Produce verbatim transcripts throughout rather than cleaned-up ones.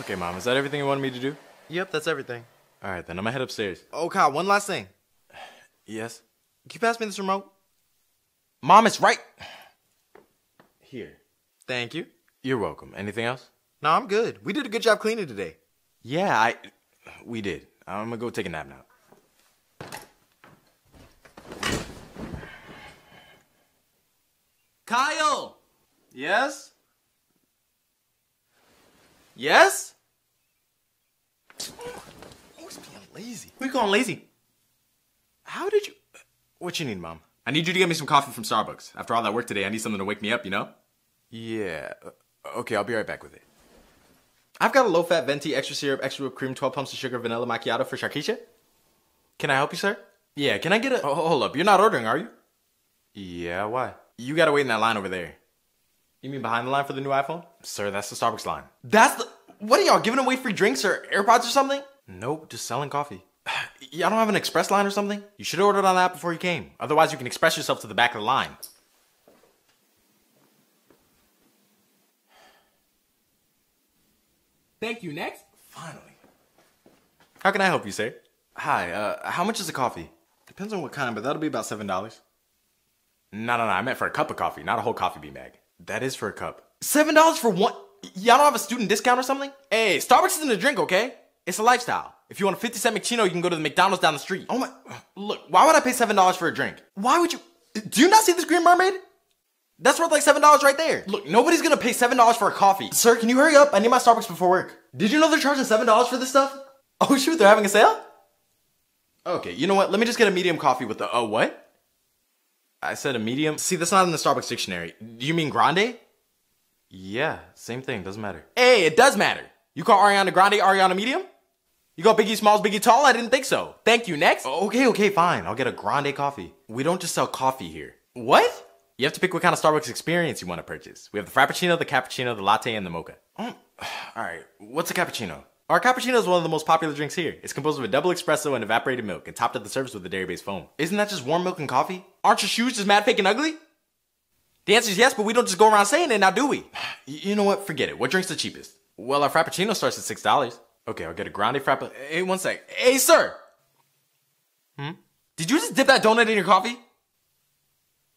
Okay, Mom, is that everything you wanted me to do? Yep, that's everything. All right, then I'm gonna head upstairs. Oh, Kyle, one last thing. Yes? Can you pass me this remote? Mom, it's right here. Thank you. You're welcome. Anything else? No, I'm good. We did a good job cleaning today. Yeah, I... we did. I'm gonna go take a nap now. Kyle! Yes? Yes? Always being lazy. Who are you calling lazy? How did you... What you need, Mom? I need you to get me some coffee from Starbucks. After all that work today, I need something to wake me up, you know? Yeah. Okay, I'll be right back with it. I've got a low-fat venti, extra syrup, extra whipped cream, twelve pumps of sugar, vanilla macchiato for Sharkeisha. Can I help you, sir? Yeah, can I get a... Oh, hold up. You're not ordering, are you? Yeah, why? You gotta wait in that line over there. You mean behind the line for the new iPhone? Sir, that's the Starbucks line. That's the... What are y'all, giving away free drinks or AirPods or something? Nope, just selling coffee. Y'all don't have an express line or something? You should have ordered on the app before you came. Otherwise, you can express yourself to the back of the line. Thank you, next. Finally. How can I help you, sir? Hi, uh, how much is a coffee? Depends on what kind, but that'll be about seven dollars. No, no, no, I meant for a cup of coffee, not a whole coffee bean bag. That is for a cup. seven dollars for one? Y'all don't have a student discount or something? Hey, Starbucks isn't a drink, okay? It's a lifestyle. If you want a fifty cent McChino, you can go to the McDonald's down the street. Oh my, look, why would I pay seven dollars for a drink? Why would you, do you not see this Green Mermaid? That's worth like seven dollars right there. Look, nobody's gonna pay seven dollars for a coffee. Sir, can you hurry up? I need my Starbucks before work. Did you know they're charging seven dollars for this stuff? Oh shoot, they're having a sale? Okay, you know what, let me just get a medium coffee with the, uh, what? I said a medium. See, that's not in the Starbucks dictionary. Do you mean grande? Yeah, same thing, doesn't matter. Hey, it does matter. You call Ariana Grande Ariana Medium? You got Biggie Smalls, Biggie Tall? I didn't think so. Thank you, next. Okay, okay, fine. I'll get a grande coffee. We don't just sell coffee here. What? You have to pick what kind of Starbucks experience you want to purchase. We have the Frappuccino, the Cappuccino, the Latte, and the Mocha. Mm. All right, what's a Cappuccino? Our Cappuccino is one of the most popular drinks here. It's composed of a double espresso and evaporated milk and topped at the surface with a dairy-based foam. Isn't that just warm milk and coffee? Aren't your shoes just mad, fake, and ugly? The answer is yes, but we don't just go around saying it now, do we? You know what? Forget it. What drink's the cheapest? Well, our Frappuccino starts at six dollars. Okay, I'll get a grande frappe. Hey, one sec. Hey, sir! Hmm? Did you just dip that donut in your coffee?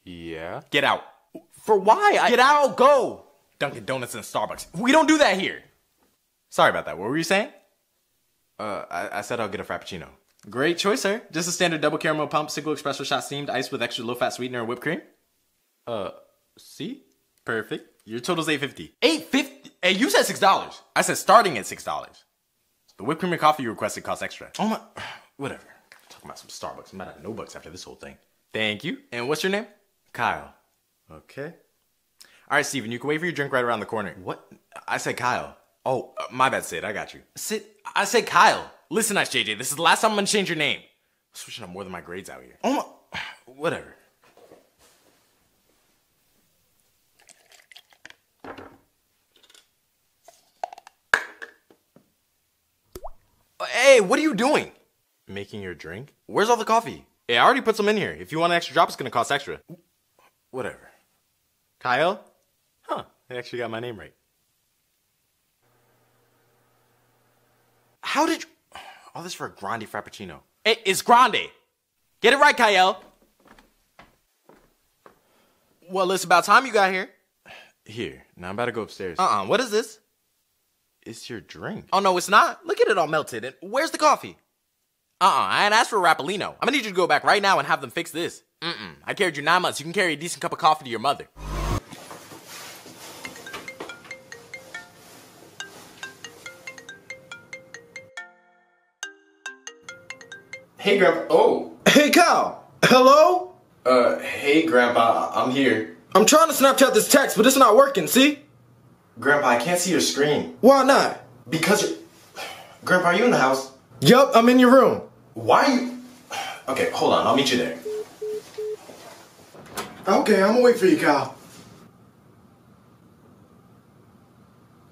Yeah. Get out. For why? I Get out, go! Dunkin' Donuts and Starbucks. We don't do that here! Sorry about that. What were you saying? Uh, I, I said I'll get a Frappuccino. Great choice, sir. Just a standard double caramel pump, single espresso shot steamed, iced with extra low-fat sweetener and whipped cream. Uh, see? Perfect. Your total's eight fifty. eight fifty? Hey, you said six dollars. I said starting at six dollars. The whipped cream and coffee you requested costs extra. Oh my, whatever. I'm talking about some Starbucks. I'm not at no bucks after this whole thing. Thank you. And what's your name? Kyle. Okay. All right, Steven, you can wait for your drink right around the corner. What? I said Kyle. Oh, uh, my bad, Sid. I got you. Sid, I said Kyle. Listen, nice J J. This is the last time I'm gonna change your name. I'm switching up more than my grades out here. Oh my, whatever. Hey, what are you doing? Making your drink? Where's all the coffee? Hey, I already put some in here. If you want an extra drop, it's gonna cost extra. Whatever. Kyle? Huh, they actually got my name right. How did you... All this for a grande frappuccino. Hey, it's grande. Get it right, Kyle. Well, it's about time you got here. Here, now I'm about to go upstairs. Uh-uh, what is this? It's your drink. Oh, no, it's not. Look at it all melted. And where's the coffee? Uh-uh, I ain't asked for a Rappolino. I'm gonna need you to go back right now and have them fix this. Mm-mm, I carried you nine months. You can carry a decent cup of coffee to your mother. Hey, Grandpa. Oh. Hey, Kyle. Hello? Uh, hey, Grandpa. I'm here. I'm trying to Snapchat this text, but it's not working, see? Grandpa, I can't see your screen. Why not? Because you're... Grandpa, are you in the house? Yup, I'm in your room. Why are you... Okay, hold on, I'll meet you there. Okay, I'm gonna wait for you, Kyle.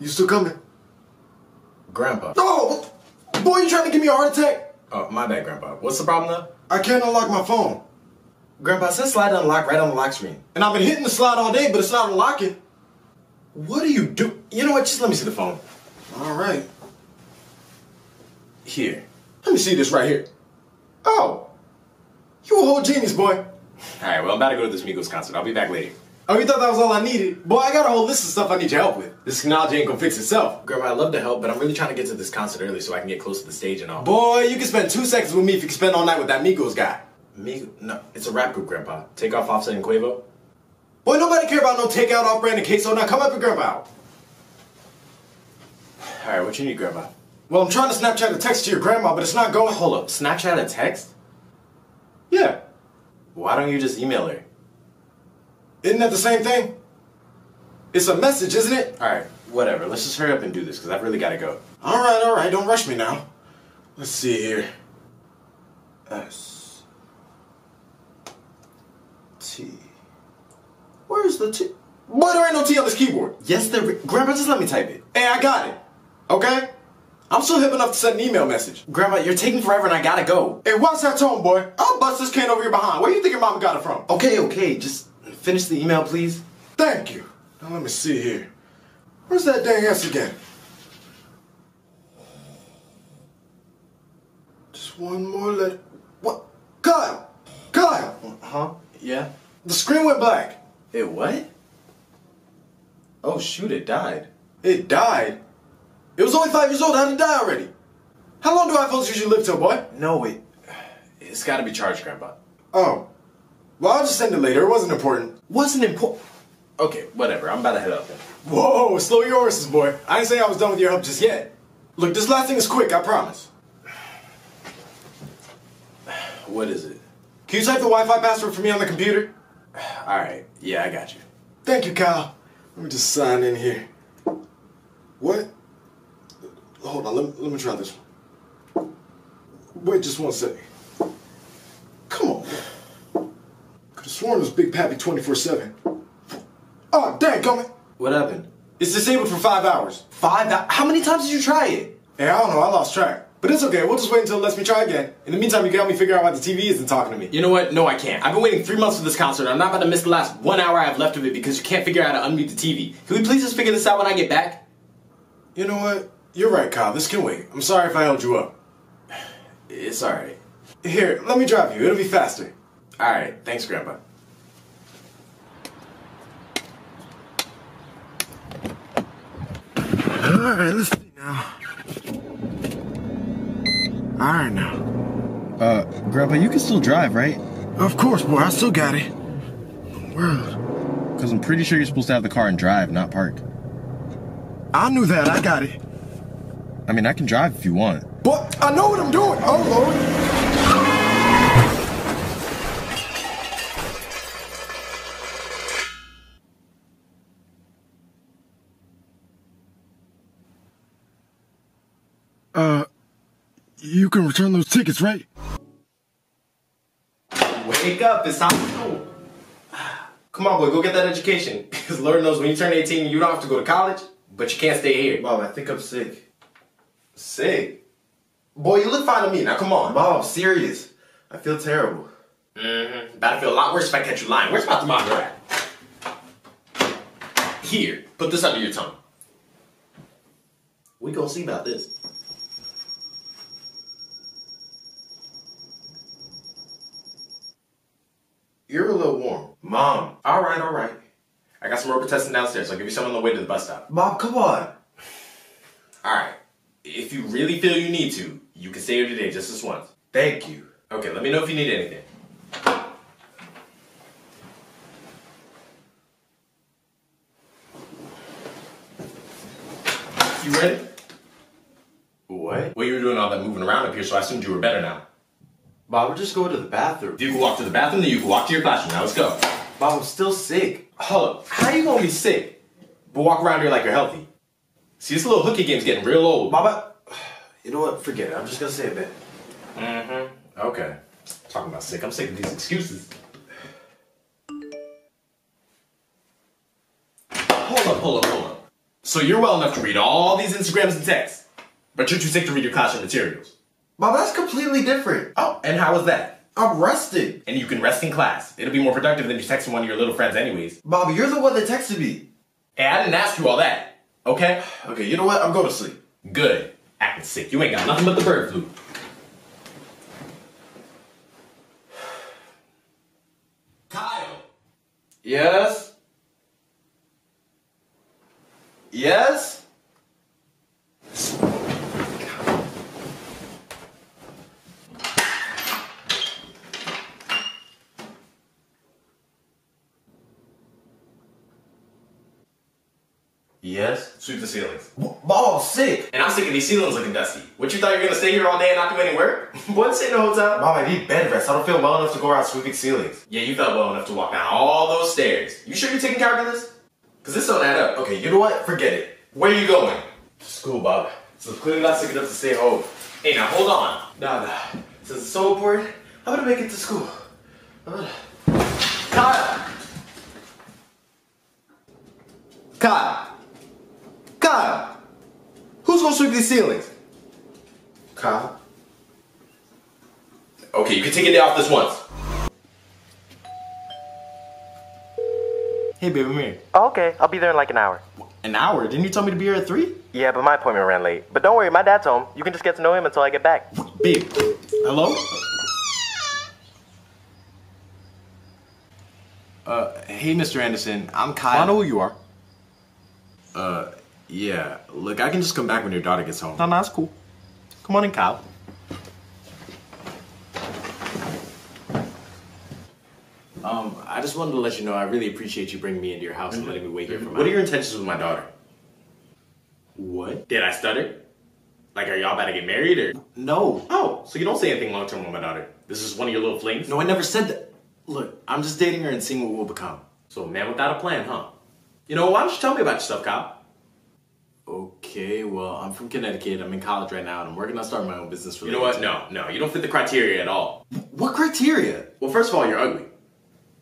You still coming? Grandpa. Oh! Boy, you trying to give me a heart attack? Oh, my bad, Grandpa. What's the problem, though? I can't unlock my phone. Grandpa, says slide to unlock right on the lock screen. And I've been hitting the slide all day, but it's not unlocking. What do you do? You know what? Just let me see the phone. All right. Here. Let me see this right here. Oh, you a whole genius, boy. Alright, well, I'm about to go to this Migos concert. I'll be back later. Oh, you thought that was all I needed? Boy, I got a whole list of stuff I need your help with. This technology ain't gonna fix itself. Grandma, I'd love to help, but I'm really trying to get to this concert early so I can get close to the stage and all. Boy, you can spend two seconds with me if you can spend all night with that Migos guy. Migos? No, it's a rap group, Grandpa. Takeoff, Offset, and Quavo? Boy, nobody care about no takeout off-brand and queso. Now come up and grab out. Alright, what you need, Grandma? Well, I'm trying to Snapchat a text to your grandma, but it's not going. Hold up, Snapchat a text? Yeah. Why don't you just email her? Isn't that the same thing? It's a message, isn't it? Alright, whatever. Let's just hurry up and do this, because I've really got to go. Alright, alright. Don't rush me now. Let's see here. S. T. Where's the T? Boy, there ain't no T on this keyboard. Yes, there is. Grandma, just let me type it. Hey, I got it. Okay? I'm still hip enough to send an email message. Grandma, you're taking forever and I gotta go. Hey, watch that tone, boy. I'll bust this can over your behind. Where do you think your mama got it from? Okay, okay. Just finish the email, please. Thank you. Now let me see here. Where's that dang S again? Just one more letter. What? Kyle! Kyle! Huh? Yeah? The screen went black. It what? Oh, shoot, it died. It died? It was only five years old. How did it die already? How long do iPhones usually live till, boy? No, it... It's gotta be charged, Grandpa. Oh. Well, I'll just send it later. It wasn't important. Wasn't important? Okay, whatever. I'm about to head up then. Whoa, slow your horses, boy. I didn't say I was done with your help just yet. Look, this last thing is quick, I promise. What is it? Can you type the Wi-Fi password for me on the computer? Alright. Yeah, I got you. Thank you, Kyle. Let me just sign in here. What? Hold on, let me, let me try this one. Wait just one second. Come on, man. Could have sworn it was Big Pappy twenty-four seven. Oh, dang, coming. What happened? It's disabled for five hours. Five hours? How many times did you try it? Hey, I don't know, I lost track. But it's okay, we'll just wait until it lets me try again. In the meantime, you can help me figure out why the T V isn't talking to me. You know what? No, I can't. I've been waiting three months for this concert, and I'm not about to miss the last one hour I have left of it because you can't figure out how to unmute the T V. Can we please just figure this out when I get back? You know what? You're right, Kyle. This can wait. I'm sorry if I held you up. It's alright. Here, let me drop you. It'll be faster. Alright. Thanks, Grandpa. Alright, let's see now. Alright now. Uh, Grandpa, you can still drive, right? Of course, boy. I still got it. World. Because I'm pretty sure you're supposed to have the car and drive, not park. I knew that. I got it. I mean, I can drive if you want. But I know what I'm doing! Oh, Lord! Uh, you can return those tickets, right? Wake up, it's time to go. Come on, boy, go get that education. Because Lord knows when you turn eighteen, you don't have to go to college, but you can't stay here. Mom, I think I'm sick. Sick? Boy, you look fine to me. Now, come on. Mom, I'm serious. I feel terrible. Mm-hmm. About to feel a lot worse if I catch you lying. Where's my thermometer at? Here. Put this under your tongue. We gonna see about this. You're a little warm. Mom. Alright, alright. I got some Robitussin downstairs. So I'll give you some on the way to the bus stop. Mom, come on. Alright. If you really feel you need to, you can stay here today just this once. Thank you. Okay, let me know if you need anything. You ready? What? Well, you were doing all that moving around up here, so I assumed you were better now. Bob, we're just going to the bathroom. You can walk to the bathroom, then you can walk to your classroom. Now let's go. Bob, I'm still sick. Hold up. How you gonna be sick but walk around here like you're healthy? See, this little hooky game's getting real old. Baba, you know what? Forget it. I'm just gonna say it, man. Mm-hmm. Okay. Talking about sick. I'm sick of these excuses. Hold up, hold up, hold up. So you're well enough to read all these Instagrams and texts, but you're too sick to read your classroom materials. Baba, that's completely different. Oh, and how is that? I'm resting. And you can rest in class. It'll be more productive than you texting one of your little friends anyways. Baba, you're the one that texted me. Hey, I didn't ask you all that. Okay? Okay, you know what? I'm going to sleep. Good. acting sick. You ain't got nothing but the bird flu. Kyle. Yes. Yes. Yes. Sweep the ceilings. Ball sick. And I'm sick of these ceilings looking dusty. What, you thought you were gonna stay here all day and not do any work? What, sit in a hotel? Mom, I need bed rest. I don't feel well enough to go around sweeping ceilings. Yeah, you felt well enough to walk down all those stairs. You sure you're taking care of this? Cause this don't add up. Okay, you know what? Forget it. Where are you going? School, Bob. So clearly not sick enough to stay home. Hey, now hold on. Nah, nah. Since it's so important, I'm gonna make it to school. I'm gonna... Kyle. Kyle. Kyle, who's gonna sweep these ceilings? Kyle. Okay, you can take a day off this once. Hey, baby, I'm here. Oh, okay, I'll be there in like an hour. An hour? Didn't you tell me to be here at three? Yeah, but my appointment ran late. But don't worry, my dad's home. You can just get to know him until I get back. Babe, hello? Uh, hey, Mister Anderson, I'm Kyle. I know who you are. Uh. Yeah, look, I can just come back when your daughter gets home. No, no, that's cool. Come on in, Kyle. Um, I just wanted to let you know I really appreciate you bringing me into your house mm-hmm. and letting me wait here for my... What are your intentions with my daughter? What? Did I stutter? Like, are y'all about to get married, or...? No. Oh, so you don't say anything long-term with my daughter? This is one of your little flings? No, I never said that. Look, I'm just dating her and seeing what we'll become. So a man without a plan, huh? You know, why don't you tell me about yourself, Kyle? Okay, well, I'm from Connecticut, I'm in college right now, and I'm working on starting my own business for you. You know what? No, no, you don't fit the criteria at all. What criteria? Well, first of all, you're ugly,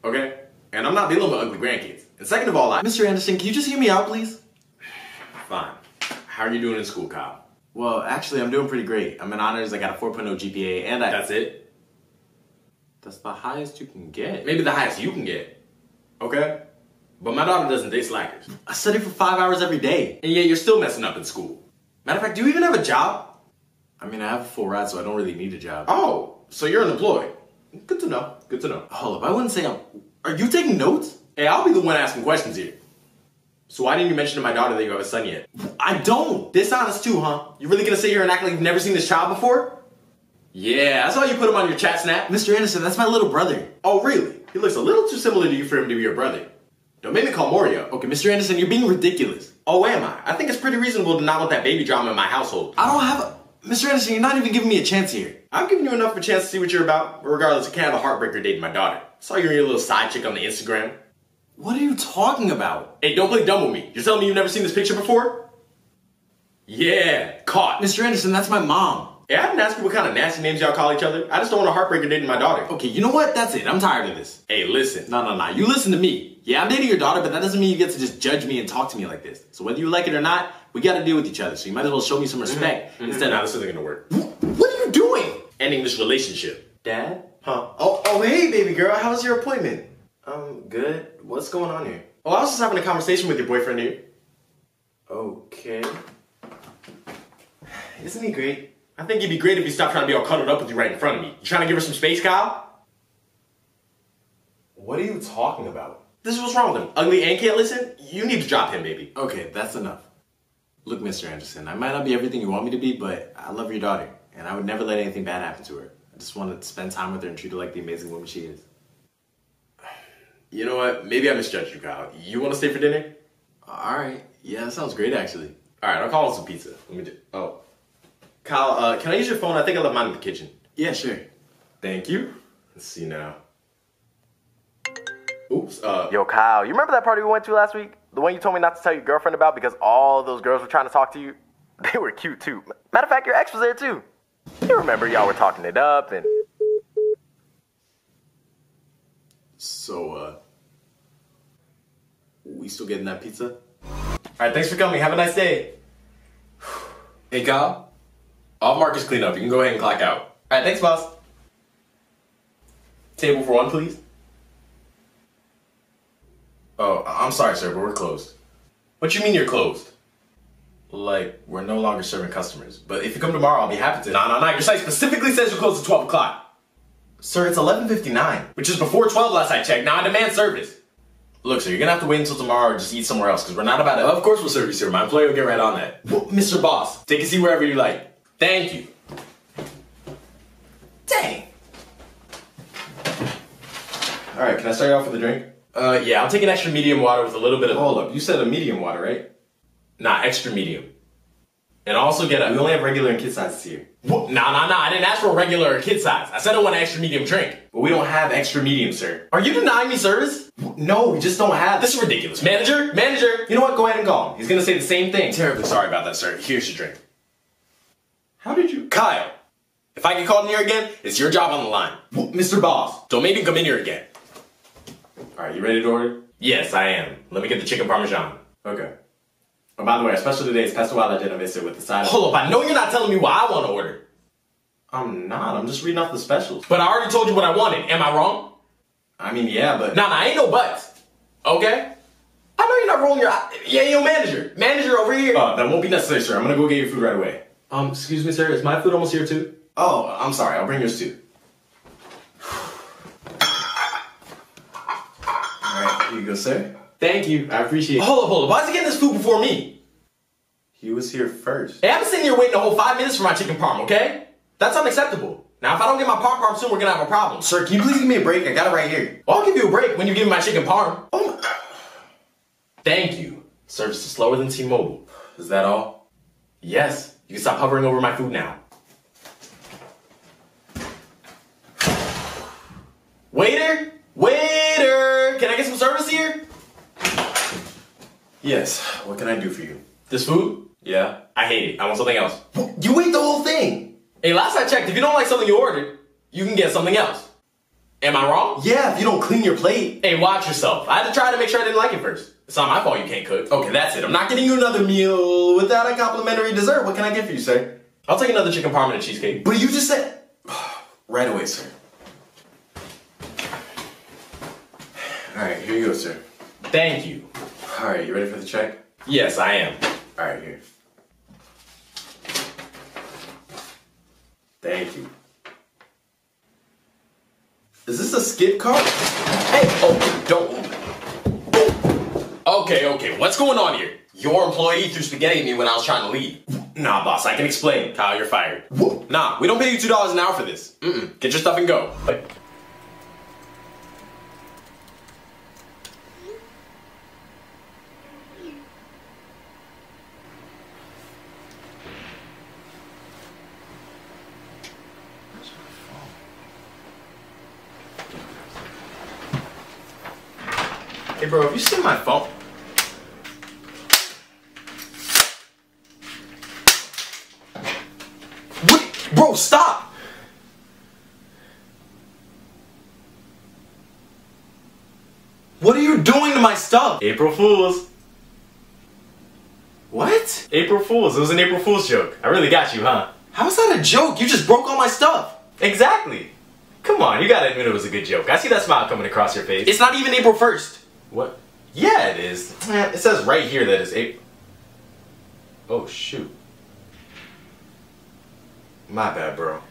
okay? And I'm not dealing with ugly grandkids. And second of all, I- Mister Anderson, can you just hear me out, please? Fine. How are you doing in school, Kyle? Well, actually, I'm doing pretty great. I'm in honors, I got a four point oh G P A, and I- That's it? That's the highest you can get. Maybe the highest you can get, okay? But my daughter doesn't date slackers. I study for five hours every day. And yet you're still messing up in school. Matter of fact, do you even have a job? I mean, I have a full ride, so I don't really need a job. Oh, so you're unemployed. Good to know, good to know. Hold up, I wouldn't say I'm... Are you taking notes? Hey, I'll be the one asking questions here. So why didn't you mention to my daughter that you have a son yet? I don't! Dishonest too, huh? You really gonna sit here and act like you've never seen this child before? Yeah, that's why you put him on your chat snap. Mister Anderson, that's my little brother. Oh, really? He looks a little too similar to you for him to be your brother. Don't make me call Moria. Okay, Mister Anderson, you're being ridiculous. Oh, am I? I think it's pretty reasonable to not want that baby drama in my household. I don't have a... Mister Anderson, you're not even giving me a chance here. I've given you enough of a chance to see what you're about, but regardless, I can't have a heartbreaker dating my daughter. Saw you and your little side chick on the Instagram. What are you talking about? Hey, don't play dumb with me. You're telling me you've never seen this picture before? Yeah, caught. Mister Anderson, that's my mom. Hey, I didn't ask you what kind of nasty names y'all call each other. I just don't want a heartbreaker dating my daughter. Okay, you know what? That's it. I'm tired of this. Hey, listen. No, no, no. You listen to me. Yeah, I'm dating your daughter, but that doesn't mean you get to just judge me and talk to me like this. So whether you like it or not, we gotta deal with each other. So you might as well show me some respect mm-hmm. instead mm-hmm. of... Nah, this isn't gonna work. What are you doing? Ending this relationship. Dad? Huh? Oh, oh, hey, baby girl. How's your appointment? Um, good. What's going on here? Oh, I was just having a conversation with your boyfriend here. Okay. Isn't he great? I think he'd be great if he stopped trying to be all cuddled up with you right in front of me. You trying to give her some space, Kyle? What are you talking about? This is what's wrong with him. Ugly and can't listen? You need to drop him, baby. Okay, that's enough. Look, Mister Anderson, I might not be everything you want me to be, but I love your daughter, and I would never let anything bad happen to her. I just wanted to spend time with her and treat her like the amazing woman she is. You know what? Maybe I misjudged you, Kyle. You want to stay for dinner? All right. Yeah, that sounds great, actually. All right, I'll call on some pizza. Let me do... Oh. Kyle, uh, can I use your phone? I think I left mine in the kitchen. Yeah, sure. Thank you. Let's see now. Oops, uh... Yo, Kyle, you remember that party we went to last week? The one you told me not to tell your girlfriend about because all those girls were trying to talk to you? They were cute, too. Matter of fact, your ex was there, too. You remember y'all were talking it up and... So, uh... we still getting that pizza? Alright, thanks for coming. Have a nice day. Hey, Kyle. I'll mark this clean up. You can go ahead and clock out. Alright, thanks, boss. Table for one, please. Oh, I'm sorry, sir, but we're closed. What you mean you're closed? like, we're no longer serving customers. But if you come tomorrow, I'll be happy to. No, no, no, your site specifically says you close at twelve o'clock. Sir, it's eleven fifty-nine. Which is before twelve last I checked. Now I demand service. Look, sir, you're gonna have to wait until tomorrow or just eat somewhere else, because we're not about to- Well, of course we'll serve you, sir. My employee will get right on that. Well, Mister Boss, take a seat wherever you like. Thank you. Dang. Alright, can I start you off with a drink? Uh, yeah, I'll take an extra medium water with a little bit of- Hold up, you said a medium water, right? Nah, extra medium. And also get a- We only have regular and kid sizes here. Whoa. Nah, nah, nah, I didn't ask for a regular or kid size. I said I want an extra medium drink. But we don't have extra medium, sir. Are you denying me service? No, we just don't have- This is ridiculous. Manager? Manager? You know what? Go ahead and call him. He's gonna say the same thing. Terribly sorry about that, sir. Here's your drink. How did you- Kyle! If I get called in here again, it's your job on the line. Whoa. Mister Boss! Don't make me come in here again. Alright, you ready to order? Yes, I am. Let me get the chicken parmesan. Okay. Oh, by the way, our special today is pesto alla genovese with the side. Hold up, I know you're not telling me what I want to order. I'm not, I'm just reading off the specials. But I already told you what I wanted, am I wrong? I mean, yeah, but... Nah, nah, ain't no buts. Okay? I know you're not rolling your... Yeah, yo, manager. Manager over here. Uh, that won't be necessary, sir. I'm gonna go get your food right away. Um, excuse me, sir, is my food almost here too? Oh, I'm sorry, I'll bring yours too. Alright, here you go, sir. Thank you, I appreciate it. Hold up, hold up, why is he getting this food before me? He was here first. Hey, I've been sitting here waiting a whole five minutes for my chicken parm, okay? That's unacceptable. Now, if I don't get my parm parm soon, we're gonna have a problem. Sir, can you please give me a break? I got it right here. Well, I'll give you a break when you give me my chicken parm. Oh my... Thank you. Service is slower than T-Mobile. Is that all? Yes. You can stop hovering over my food now. Waiter? Waiter! Can I get some service here? Yes, what can I do for you? This food? Yeah. I hate it. I want something else. You ate the whole thing! Hey, last I checked, if you don't like something you ordered, you can get something else. Am I wrong? Yeah, if you don't clean your plate. Hey, watch yourself. I had to try to make sure I didn't like it first. It's not my fault you can't cook. Okay, that's it. I'm not getting you another meal without a complimentary dessert. What can I get for you, sir? I'll take another chicken parm and a cheesecake. But you just said... Right away, sir. Alright, here you go, sir. Thank you. Alright, you ready for the check? Yes, I am. Alright, here. Thank you. Is this a skip card? Hey! Oh, don't. Okay, okay, what's going on here? Your employee threw spaghetti at me when I was trying to leave. Nah, boss, I can explain. Kyle, you're fired. Whoa. Nah, we don't pay you two dollars an hour for this. Mm-mm. Get your stuff and go. Wait. Hey bro, have you seen my phone? Wait, bro, stop! What are you doing to my stuff? April Fools. What? April Fools. It was an April Fools joke. I really got you, huh? How's that a joke? You just broke all my stuff. Exactly. Come on, you gotta admit it was a good joke. I see that smile coming across your face. It's not even April first. What? Yeah, it is. It says right here that it's April. Oh, shoot. My bad, bro.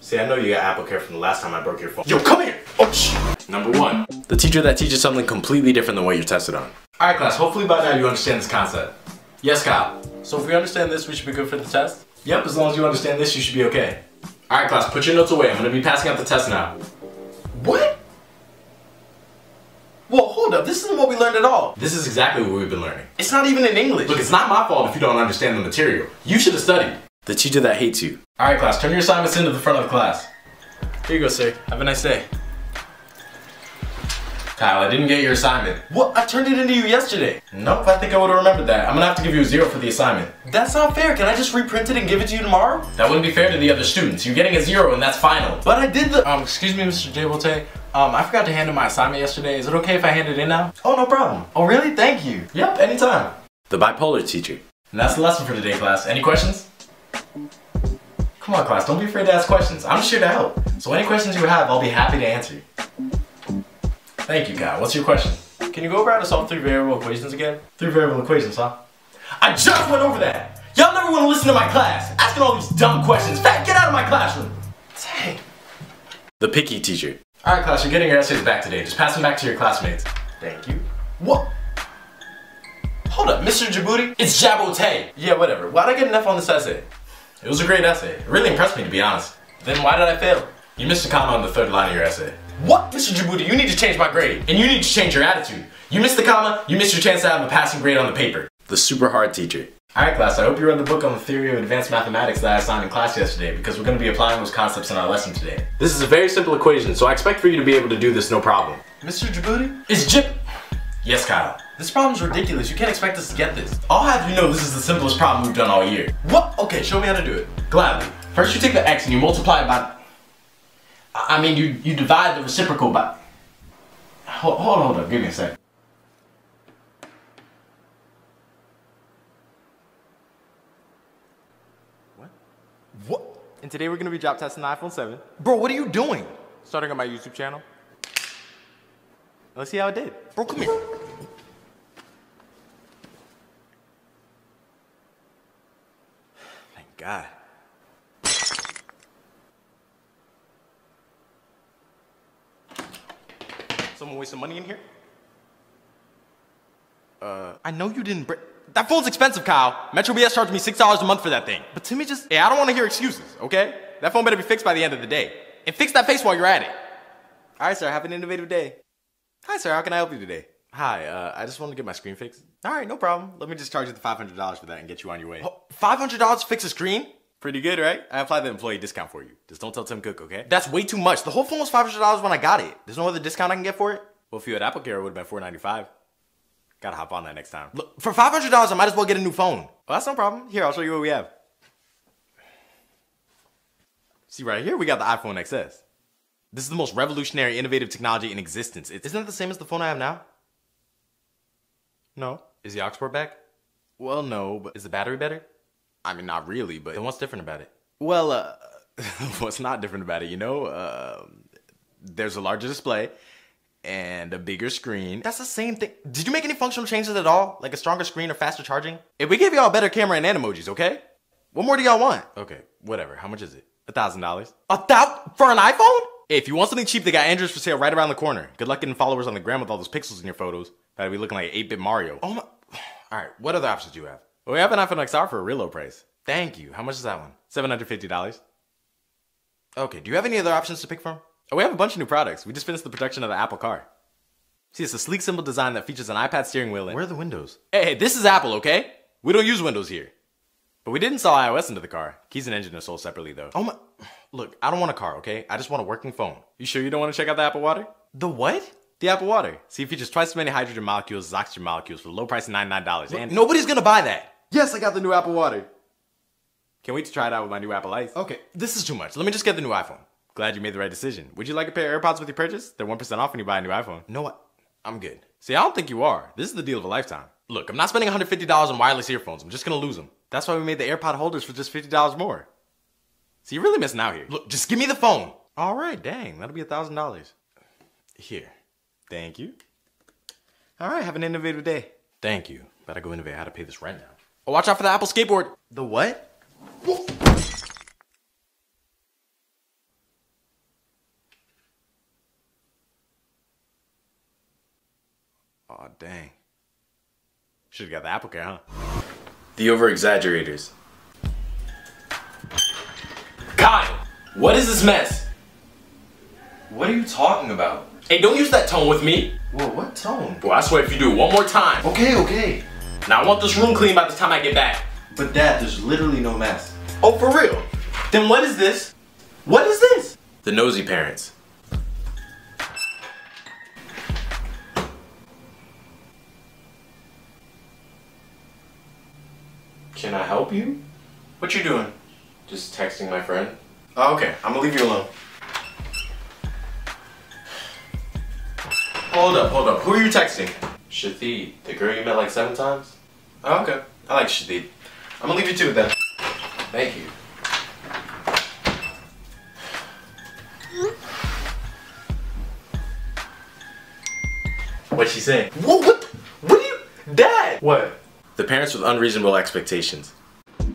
See, I know you got Apple Care from the last time I broke your phone. Yo, come here! Oh, shit! Number one, the teacher that teaches something completely different than what you're tested on. Alright, class, hopefully by now you understand this concept. Yes, Kyle? So if we understand this, we should be good for the test? Yep, as long as you understand this, you should be okay. Alright class, put your notes away. I'm gonna be passing out the test now. What? Whoa, hold up. This isn't what we learned at all. This is exactly what we've been learning. It's not even in English. Look, it's not my fault if you don't understand the material. You should have studied. The teacher that hates you. Alright class, turn your assignments into the front of the class. Here you go, sir. Have a nice day. Kyle, I didn't get your assignment. What? I turned it into you yesterday. Nope, I think I would've remembered that. I'm gonna have to give you a zero for the assignment. That's not fair. Can I just reprint it and give it to you tomorrow? That wouldn't be fair to the other students. You're getting a zero and that's final. But I did the- Um, excuse me, Mister Jabolte. Um, I forgot to hand in my assignment yesterday. Is it okay if I hand it in now? Oh, no problem. Oh, really? Thank you. Yep, anytime. The bipolar teacher. And that's the lesson for today, class. Any questions? Come on, class, don't be afraid to ask questions. I'm just here to help. So any questions you have, I'll be happy to answer. Thank you, Kyle. What's your question? Can you go over how to solve three variable equations again? Three variable equations, huh? I just went over that! Y'all never want to listen to my class! Asking all these dumb questions! Fat, get out of my classroom! Dang. The picky teacher. Alright, class, you're getting your essays back today. Just pass them back to your classmates. Thank you. What? Hold up, Mister Djibouti? It's Jabote! Yeah, whatever. Why'd I get an F on this essay? It was a great essay. It really impressed me, to be honest. Then why did I fail? You missed a comma on the third line of your essay. What? Mister Djibouti, you need to change my grade. And you need to change your attitude. You missed the comma, you missed your chance to have a passing grade on the paper. The super hard teacher. Alright class, I hope you read the book on the theory of advanced mathematics that I assigned in class yesterday, because we're going to be applying those concepts in our lesson today. This is a very simple equation, so I expect for you to be able to do this no problem. Mister Djibouti? It's Jip... Yes, Kyle. This problem's ridiculous. You can't expect us to get this. I'll have you know this is the simplest problem we've done all year. What? Okay, show me how to do it. Gladly. First you take the x and you multiply it by... I mean, you, you divide the reciprocal by... Hold, hold on, hold up. Give me a sec. What? What? And today we're going to be drop testing the iPhone seven. Bro, what are you doing? Starting on my YouTube channel. Let's see how it did. Bro, come here. Thank God. Someone waste some money in here? Uh, I know you didn't break. That phone's expensive, Kyle. Metro B S charged me six dollars a month for that thing. But Timmy just, yeah, I don't want to hear excuses, okay? That phone better be fixed by the end of the day. And fix that face while you're at it. All right, sir, have an innovative day. Hi, sir. How can I help you today? Hi, uh, I just wanted to get my screen fixed. All right, no problem. Let me just charge you the five hundred dollars for that and get you on your way. Oh, five hundred dollars to fix a screen? Pretty good, right? I applied the employee discount for you. Just don't tell Tim Cook, okay? That's way too much. The whole phone was five hundred dollars when I got it. There's no other discount I can get for it? Well, if you had Apple Care, it would have been four ninety-five. Gotta hop on that next time. Look, for five hundred dollars, I might as well get a new phone. Well, that's no problem. Here, I'll show you what we have. See, right here, we got the iPhone X S. This is the most revolutionary, innovative technology in existence. It's, isn't that the same as the phone I have now? No. Is the aux port back? Well, no, but is the battery better? I mean, not really, but... Then what's different about it? Well, uh... what's not different about it, you know? Uh, there's a larger display and a bigger screen. That's the same thing. Did you make any functional changes at all? Like a stronger screen or faster charging? If we gave y'all a better camera and Animojis, okay? What more do y'all want? Okay, whatever. How much is it? A thousand dollars. A thousand? For an iPhone? Hey, if you want something cheap, they got Androids for sale right around the corner. Good luck getting followers on the gram with all those pixels in your photos. That'd be looking like eight bit Mario. Oh my... Alright, what other options do you have? Well, we have an iPhone X R for a real low price. Thank you. How much is that one? seven hundred fifty dollars. Okay, do you have any other options to pick from? Oh, we have a bunch of new products. We just finished the production of the Apple Car. See, it's a sleek, simple design that features an iPad steering wheel and... Where are the windows? Hey, hey, this is Apple, okay? We don't use windows here. But we did install iOS into the car. Keys and engine are sold separately, though. Oh my... Look, I don't want a car, okay? I just want a working phone. You sure you don't want to check out the Apple Water? The what? The Apple Water. See, it features twice as many hydrogen molecules as oxygen molecules for the low price of ninety-nine dollars. And nobody's gonna buy that. Yes, I got the new Apple Water. Can't wait to try it out with my new Apple Ice. Okay, this is too much. Let me just get the new iPhone. Glad you made the right decision. Would you like a pair of AirPods with your purchase? They're one percent off when you buy a new iPhone. No, I, I'm good. See, I don't think you are. This is the deal of a lifetime. Look, I'm not spending one hundred fifty dollars on wireless earphones. I'm just gonna lose them. That's why we made the AirPod holders for just fifty dollars more. So you're really missing out here. Look, just give me the phone. All right, dang, that'll be a thousand dollars. Here, thank you. All right, have an innovative day. Thank you. Better go innovate how to pay this rent now. Oh, watch out for the Apple Skateboard. The what? Whoa. Aw, dang. Should've got the Apple Car, huh? The over-exaggerators. Kyle, what is this mess? What are you talking about? Hey, don't use that tone with me. Whoa, what tone? Boy, I swear if you do it one more time. Okay, okay. Now I want this room clean by the time I get back. But Dad, there's literally no mess. Oh, for real? Then what is this? What is this? The nosy parents. Can I help you? What you doing? Just texting my friend. Oh, okay. I'm gonna leave you alone. Hold up, hold up. Who are you texting? Shathid, the girl you met like seven times. Oh, okay. I like Shathid. I'm gonna leave you two with them. Thank you. What's she saying? What? What? What do you? Dad! What? The parents with unreasonable expectations. That's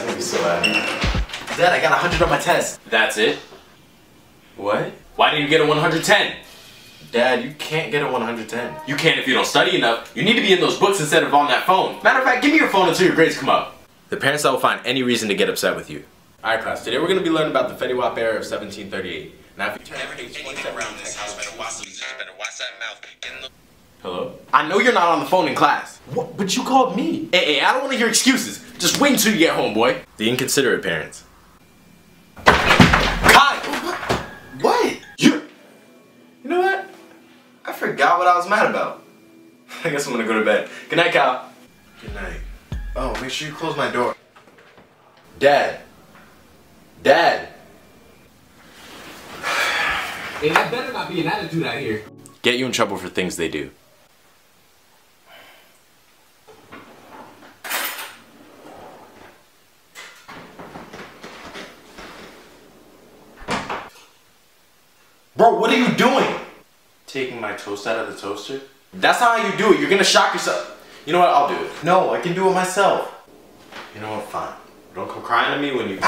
gonna be so loud. Dad, I got one hundred on my test. That's it? What? Why didn't you get a one hundred ten? Dad, you can't get a one hundred ten. You can if you don't study enough. You need to be in those books instead of on that phone. Matter of fact, give me your phone until your grades come up. The parents that will find any reason to get upset with you. Alright class, today we're going to be learning about the Fetty Wap era of seventeen thirty-eight. Now if you turn everything around this house, better watch that mouth. Hello? I know you're not on the phone in class. What? But you called me. Hey, hey, I don't want to hear excuses. Just wait until you get home, boy. The inconsiderate parents. Kyle! What? You... You know what? I forgot what I was mad about. I guess I'm gonna go to bed. Good night, Kyle. Good night. Oh, make sure you close my door. Dad. Dad. Hey, that better not be an attitude out here. Get you in trouble for things they do. Bro, what are you doing? Taking my toast out of the toaster? That's not how you do it. You're gonna shock yourself. You know what? I'll do it. No, I can do it myself. You know what? Fine. Don't come crying to me when you...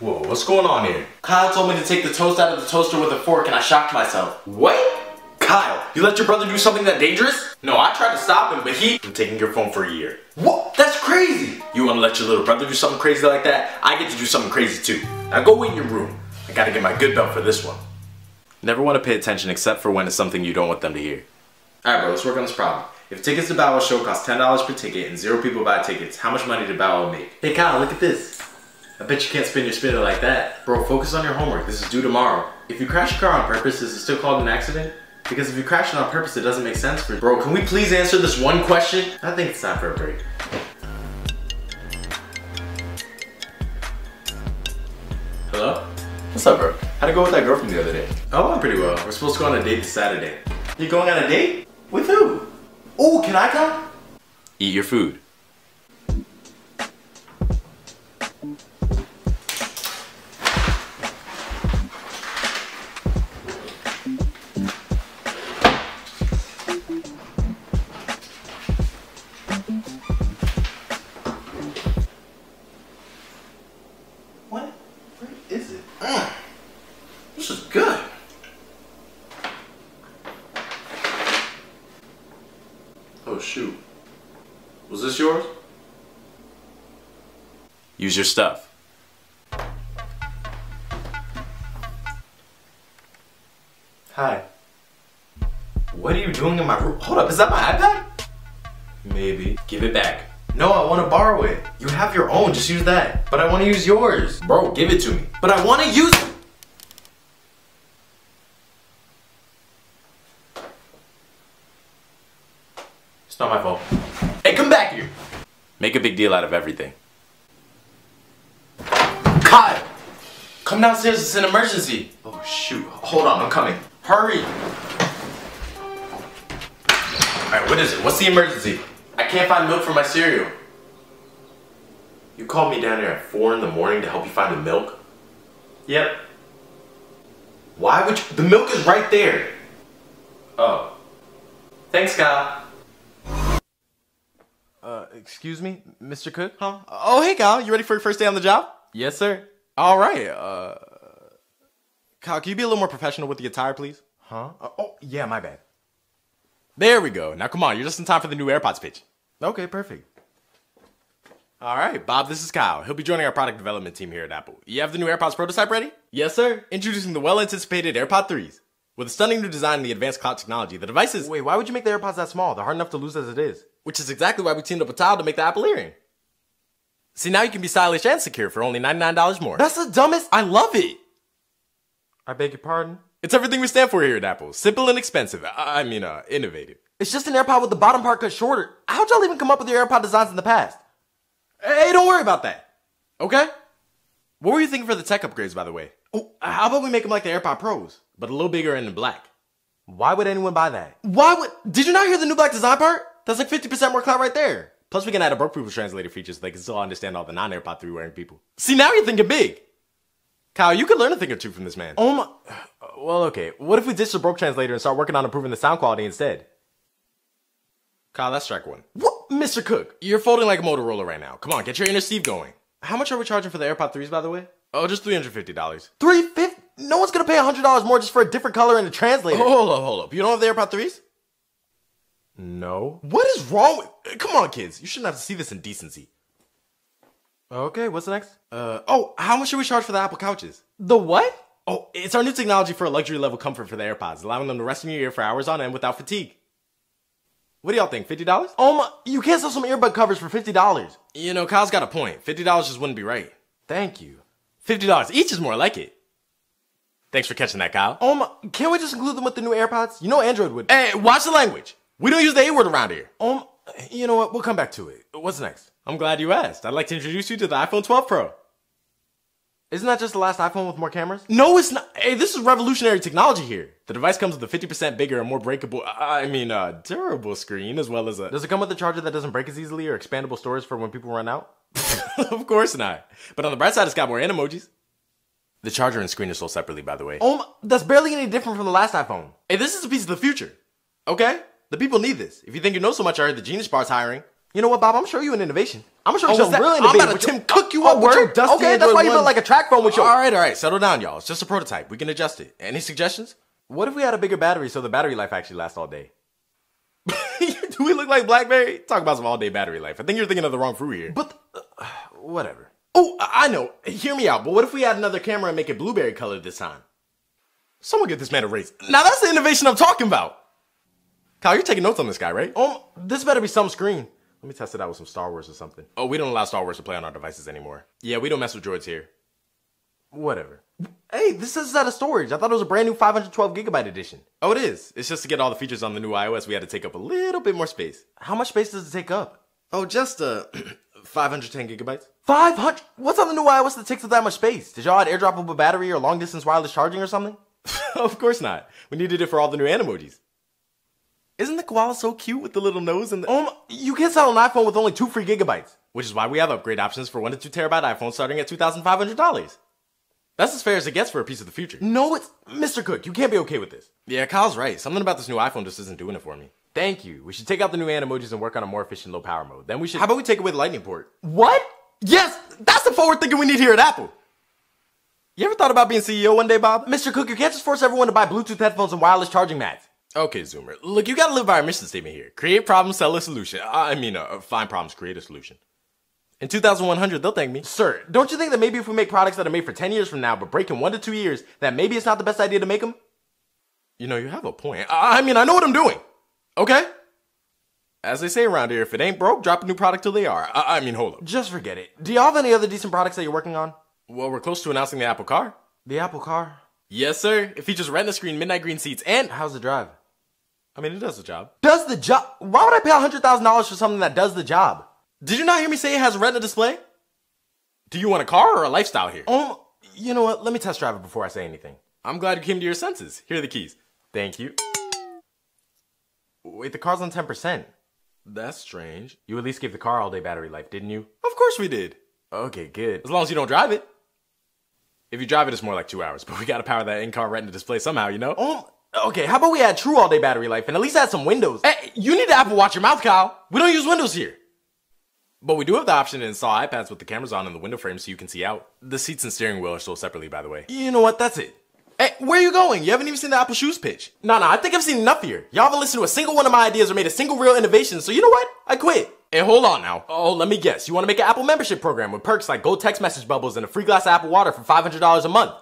Whoa, what's going on here? Kyle told me to take the toast out of the toaster with a fork and I shocked myself. What? Kyle, you let your brother do something that dangerous? No, I tried to stop him, but he... I'm taking your phone for a year. What? That's crazy. You wanna let your little brother do something crazy like that? I get to do something crazy too. Now go in your room. I gotta get my good belt for this one. Never want to pay attention except for when it's something you don't want them to hear. Alright bro, let's work on this problem. If tickets to Bow Wow show cost ten dollars per ticket and zero people buy tickets, how much money did Bow Wow make? Hey Kyle, look at this. I bet you can't spin your spinner like that. Bro, focus on your homework. This is due tomorrow. If you crash your car on purpose, is it still called an accident? Because if you crash it on purpose, it doesn't make sense for you. Bro, can we please answer this one question? I think it's time for a break. Hello? What's up, bro? How'd it go with that girl from the other day? Oh, I'm pretty well. We're supposed to go on a date this Saturday. You going on a date? With who? Oh, can I come? Eat your food. Shoot. Was this yours? Use your stuff. Hi. What are you doing in my room? Hold up, is that my iPad? Maybe. Give it back. No, I want to borrow it. You have your own, just use that. But I want to use yours. Bro, give it to me. But I want to use it. It's not my fault. Hey, come back here! Make a big deal out of everything. Kyle! Come downstairs, it's an emergency! Oh shoot, hold on, I'm coming. Hurry! Alright, what is it? What's the emergency? I can't find milk for my cereal. You called me down here at four in the morning to help you find the milk? Yep. Why would you? The milk is right there! Oh. Thanks, Kyle. Uh, excuse me, Mister Cook? Huh? Oh, hey, Kyle. You ready for your first day on the job? Yes, sir. All right. Uh, Kyle, can you be a little more professional with the attire, please? Huh? Uh, oh, yeah, my bad. There we go. Now, come on. You're just in time for the new AirPods pitch. Okay, perfect. All right, Bob, this is Kyle. He'll be joining our product development team here at Apple. You have the new AirPods prototype ready? Yes, sir. Introducing the well-anticipated AirPod threes. With a stunning new design and the advanced cloud technology, the device is... Wait, why would you make the AirPods that small? They're hard enough to lose as it is. Which is exactly why we teamed up with Tile to make the Apple earring. See, now you can be stylish and secure for only ninety-nine dollars more. That's the dumbest. I love it. I beg your pardon? It's everything we stand for here at Apple. Simple and expensive. I mean, uh, innovative. It's just an AirPod with the bottom part cut shorter. How'd y'all even come up with your AirPod designs in the past? Hey, don't worry about that. Okay? What were you thinking for the tech upgrades, by the way? Oh, how about we make them like the AirPod Pros? But a little bigger and in black. Why would anyone buy that? Why would... Did you not hear the new black design part? That's like fifty percent more clout right there. Plus we can add a broke people translator feature so they can still understand all the non-AirPod three wearing people. See, now you're thinking big. Kyle, you could learn a thing or two from this man. Oh my... Well, okay. What if we ditch the broke translator and start working on improving the sound quality instead? Kyle, that's strike one. What? Mister Cook, you're folding like a Motorola right now. Come on, get your inner Steve going. How much are we charging for the AirPod threes, by the way? Oh, just three hundred fifty dollars. three hundred fifty dollars? No one's gonna pay one hundred dollars more just for a different color and a translator. Oh, hold up, hold up. You don't have the AirPod threes? No. What is wrong with... Come on, kids. You shouldn't have to see this in decency. Okay, what's the next? Uh, oh, how much should we charge for the Apple Couches? The what? Oh, it's our new technology for a luxury-level comfort for the AirPods, allowing them to rest in your ear for hours on end without fatigue. What do y'all think, fifty dollars? Oh my, you can't sell some earbud covers for fifty dollars. You know, Kyle's got a point. fifty dollars just wouldn't be right. Thank you. fifty dollars each is more like it. Thanks for catching that, Kyle. Oh my, can't we just include them with the new AirPods? You know Android would. Hey, watch the language. We don't use the A word around here. Um, you know what, we'll come back to it. What's next? I'm glad you asked. I'd like to introduce you to the iPhone twelve Pro. Isn't that just the last iPhone with more cameras? No, it's not. Hey, this is revolutionary technology here. The device comes with a fifty percent bigger and more breakable, I mean, uh, durable screen, as well as a... Does it come with a charger that doesn't break as easily or expandable storage for when people run out? Of course not. But on the bright side, it's got more Animojis. The charger and screen are sold separately, by the way. Oh, my, that's barely any different from the last iPhone. Hey, this is a piece of the future. Okay? The people need this. If you think you know so much, I heard the Genius Bar's hiring. You know what, Bob? I'm sure you an innovation. I'm sure oh, you that, real innovation. I'm about to Tim Cook you oh, up with your dusty Okay, that's why you look like a track phone with your... All right, all right. Settle down, y'all. It's just a prototype. We can adjust it. Any suggestions? What if we had a bigger battery so the battery life actually lasts all day? Do we look like BlackBerry? Talk about some all-day battery life. I think you're thinking of the wrong fruit here. But... Uh, whatever. Oh, I know. Hear me out. But what if we add another camera and make it blueberry colored this time? Someone get this man a raise. Now that's the innovation I'm talking about. Kyle, you're taking notes on this guy, right? Oh, this better be some screen. Let me test it out with some Star Wars or something. Oh, we don't allow Star Wars to play on our devices anymore. Yeah, we don't mess with droids here. Whatever. Hey, this is out of storage. I thought it was a brand new five hundred twelve gigabyte edition. Oh, it is. It's just to get all the features on the new iOS, we had to take up a little bit more space. How much space does it take up? Oh, just uh, five hundred ten gigabytes. five hundred? What's on the new iOS that takes up that much space? Did y'all add airdroppable battery or long-distance wireless charging or something? Of course not. We needed it for all the new Animojis. Isn't the koala so cute with the little nose and the... Oh my, you can't sell an iPhone with only two free gigabytes. Which is why we have upgrade options for one to two terabyte iPhones starting at two thousand five hundred dollars. That's as fair as it gets for a piece of the future. No, it's... Mister Cook, you can't be okay with this. Yeah, Kyle's right. Something about this new iPhone just isn't doing it for me. Thank you. We should take out the new Animojis and work on a more efficient low power mode. Then we should... How about we take away the lightning port? What? Yes! That's the forward thinking we need here at Apple. You ever thought about being C E O one day, Bob? Mister Cook, you can't just force everyone to buy Bluetooth headphones and wireless charging mats. Okay, Zoomer. Look, you gotta live by our mission statement here. Create problems, sell a solution. I mean, uh, find problems, create a solution. In two thousand one hundred, they'll thank me. Sir, don't you think that maybe if we make products that are made for ten years from now, but break in one to two years, that maybe it's not the best idea to make them? You know, you have a point. I mean, I know what I'm doing. Okay? As they say around here, if it ain't broke, drop a new product till they are. I, I mean, hold up. Just forget it. Do y'all have any other decent products that you're working on? Well, we're close to announcing the Apple Car. The Apple Car? Yes, sir. It features Retina screen, midnight green seats, and... How's the drive? I mean, it does the job. Does the job? Why would I pay one hundred thousand dollars for something that does the job? Did you not hear me say it has a Retina display? Do you want a car or a lifestyle here? Oh, you know what? Let me test drive it before I say anything. I'm glad you came to your senses. Here are the keys. Thank you. Wait, the car's on ten percent. That's strange. You at least gave the car all day battery life, didn't you? Of course we did. Okay, good. As long as you don't drive it. If you drive it, it's more like two hours, but we gotta power that in-car Retina display somehow, you know? Oh. Okay, how about we add true all-day battery life and at least add some windows? Hey, you need to Apple Watch your mouth, Kyle. We don't use windows here. But we do have the option to install iPads with the cameras on in the window frame so you can see out. The seats and steering wheel are sold separately, by the way. You know what? That's it. Hey, where are you going? You haven't even seen the Apple Shoes pitch. No, no, I think I've seen enough here. Y'all haven't listened to a single one of my ideas or made a single real innovation, so you know what? I quit. Hey, hold on now. Oh, let me guess. You want to make an Apple membership program with perks like gold text message bubbles and a free glass of Apple Water for five hundred dollars a month.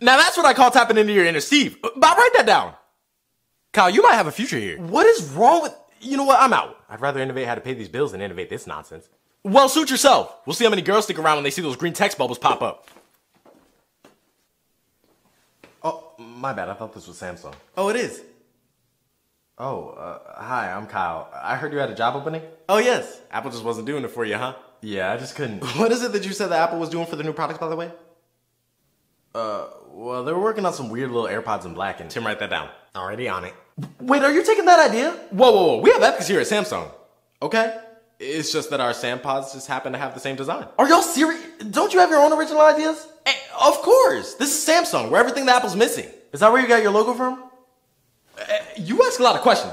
Now that's what I call tapping into your inner Steve. Bob, write that down. Kyle, you might have a future here. What is wrong with... You know what? I'm out. I'd rather innovate how to pay these bills than innovate this nonsense. Well, suit yourself. We'll see how many girls stick around when they see those green text bubbles pop up. Oh, my bad. I thought this was Samsung. Oh, it is. Oh, uh, hi. I'm Kyle. I heard you had a job opening? Oh, yes. Apple just wasn't doing it for you, huh? Yeah, I just couldn't. What is it that you said that Apple was doing for the new products, by the way? Uh, well, they were working on some weird little AirPods in black, and Tim, write that down. Already on it. Wait, are you taking that idea? Whoa, whoa, whoa. We have epics here at Samsung. Okay? It's just that our SamPods just happen to have the same design. Are y'all serious? Don't you have your own original ideas? Hey, of course. This is Samsung, where everything that Apple's missing. Is that where you got your logo from? Uh, you ask a lot of questions.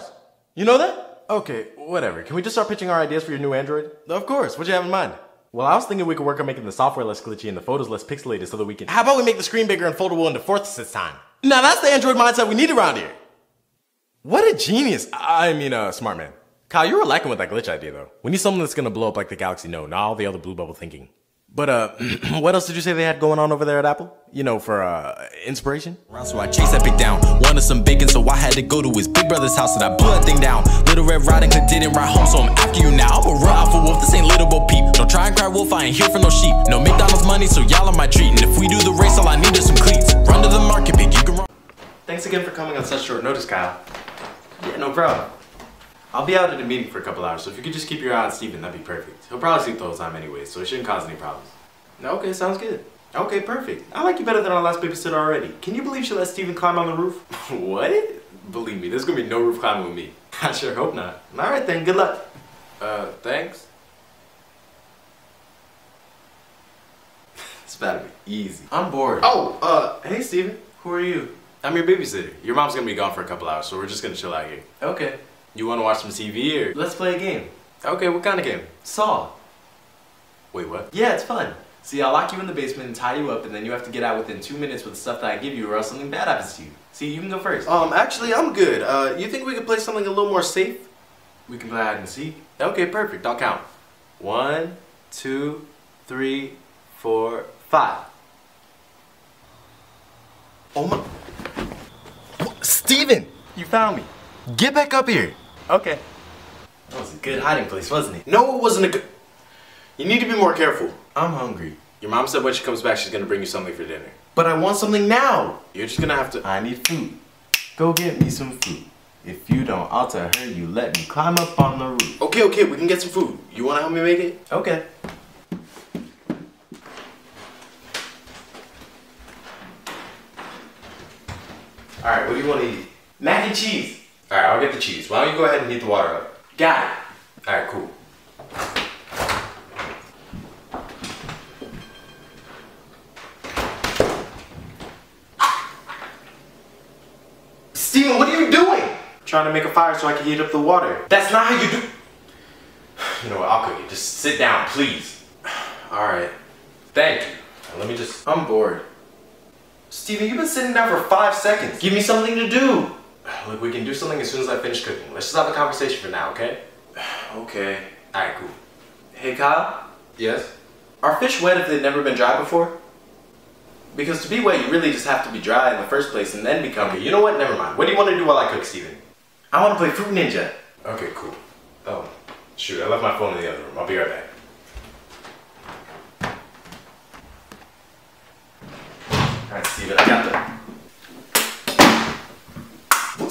You know that? Okay, whatever. Can we just start pitching our ideas for your new Android? Of course. What do you have in mind? Well, I was thinking we could work on making the software less glitchy and the photos less pixelated so that we can— How about we make the screen bigger and foldable into fourths this time? Now that's the Android mindset we need around here. What a genius. I mean, uh, smart man. Kyle, you were lacking with that glitch idea, though. We need something that's gonna blow up like the Galaxy Note, not all the other blue bubble thinking. But, uh, what else did you say they had going on over there at Apple? You know, for, uh, inspiration? So I chased that big down. Wanted some bacon, so I had to go to his big brother's house and I blew that thing down. Little Red Riding Hood didn't ride home, so I'm after you now. I'm a raw alpha wolf, this ain't little bo peep. Don't try and cry wolf, I ain't here for no sheep. No McDonald's money, so y'all on my treat. And if we do the race, all I need is some cleats. Run to the market, big, you can run. Thanks again for coming on such short notice, Kyle. Yeah, no problem. I'll be out at a meeting for a couple hours, so if you could just keep your eye on Steven, that'd be perfect. He'll probably sleep the whole time anyway, so it shouldn't cause any problems. Okay, sounds good. Okay, perfect. I like you better than our last babysitter already. Can you believe she let Steven climb on the roof? What? Believe me, there's gonna be no roof climbing with me. I sure hope not. Alright then, good luck. Uh, thanks? It's about to be easy. I'm bored. Oh, uh, hey Steven. Who are you? I'm your babysitter. Your mom's gonna be gone for a couple hours, so we're just gonna chill out here. Okay. You wanna watch some T V or? Let's play a game. Okay, what kind of game? Saw. Wait, what? Yeah, it's fun. See, I'll lock you in the basement and tie you up, and then you have to get out within two minutes with the stuff that I give you or else something bad happens to you. See, you can go first. Um, actually, I'm good. Uh, you think we could play something a little more safe? We can play hide and seek. Okay, perfect. I'll count. One, two, three, four, five. Oh my... Steven! You found me. Get back up here. Okay. That was a good hiding place, wasn't it? No, it wasn't a good... You need to be more careful. I'm hungry. Your mom said when she comes back, she's gonna bring you something for dinner. But I want something now. You're just gonna have to... I need food. Go get me some food. If you don't, I'll tell her you let me climb up on the roof. Okay, okay, we can get some food. You wanna help me make it? Okay. Alright, what do you wanna eat? Mac and cheese. Alright, I'll get the cheese. Why don't you go ahead and heat the water up? Got it. Alright, cool. Steven, what are you doing? I'm trying to make a fire so I can heat up the water. That's not how you do... You know what, I'll cook it. Just sit down, please. Alright. Thank you. Now, let me just... I'm bored. Steven, you've been sitting down for five seconds. Give me something to do. Look, we can do something as soon as I finish cooking. Let's just have a conversation for now, okay? Okay. Alright, cool. Hey, Kyle? Yes? Are fish wet if they've never been dry before? Because to be wet, you really just have to be dry in the first place and then become... Okay, you know what? Never mind. What do you want to do while I cook, Steven? I want to play Fruit Ninja. Okay, cool. Oh, shoot. I left my phone in the other room. I'll be right back. Alright, Steven. I got the...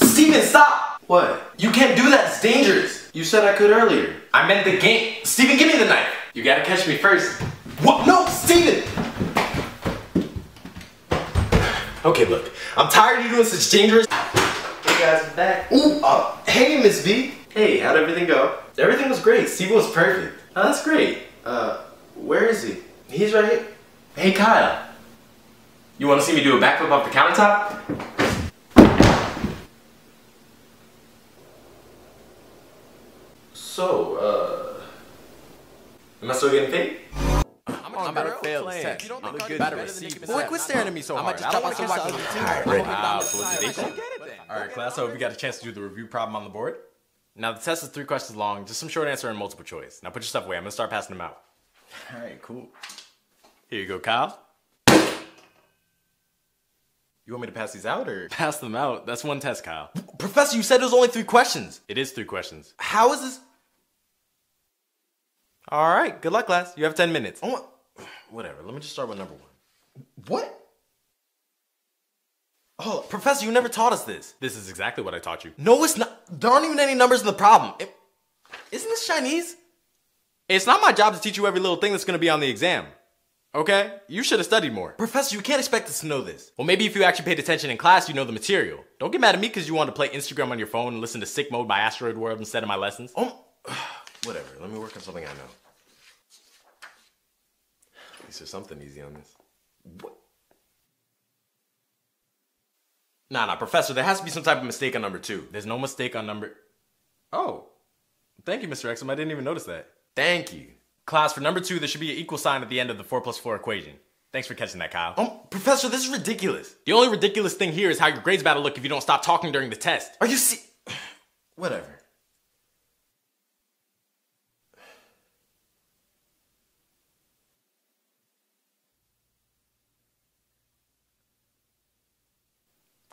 Steven, stop! What? You can't do that, it's dangerous! You said I could earlier. I meant the game. Steven, give me the knife! You gotta catch me first. What? No, Steven! Okay, look. I'm tired of you doing such dangerous— Hey guys, I'm back. Ooh, uh, hey Miss V. Hey, how'd everything go? Everything was great, Steven was perfect. Oh, that's great. Uh, where is he? He's right here. Hey Kyle. You wanna see me do a backflip off the countertop? So, uh, am I still getting paid? I'm gonna better fail this test. You don't look better receive. Boy, quit staring at me so hard. I don't want to catch that other team. Wow, solicitation. Alright, class, I hope you got a chance to do the review problem on the board. Now, the test is three questions long, just some short answer and multiple choice. Now, put your stuff away. I'm gonna start passing them out. Alright, cool. Here you go, Kyle. You want me to pass these out or? Pass them out? That's one test, Kyle. Professor, you said it was only three questions. It is three questions. How is this? All right, good luck, class. You have ten minutes. Oh, whatever, let me just start with number one. What? Oh, Professor, you never taught us this. This is exactly what I taught you. No, it's not. There aren't even any numbers in the problem. It, isn't this Chinese? It's not my job to teach you every little thing that's gonna be on the exam. Okay? You should have studied more. Professor, you can't expect us to know this. Well, maybe if you actually paid attention in class, you know the material. Don't get mad at me because you want to play Instagram on your phone and listen to Sick Mode by Asteroid World instead of my lessons. Oh, whatever, let me work on something I know. At least there's something easy on this. What? Nah, nah, Professor, there has to be some type of mistake on number two. There's no mistake on number... Oh. Thank you, Mister Exum. I didn't even notice that. Thank you. Class, for number two, there should be an equal sign at the end of the four plus four equation. Thanks for catching that, Kyle. Um, Professor, this is ridiculous. The only ridiculous thing here is how your grades battle look if you don't stop talking during the test. Are you see... Whatever.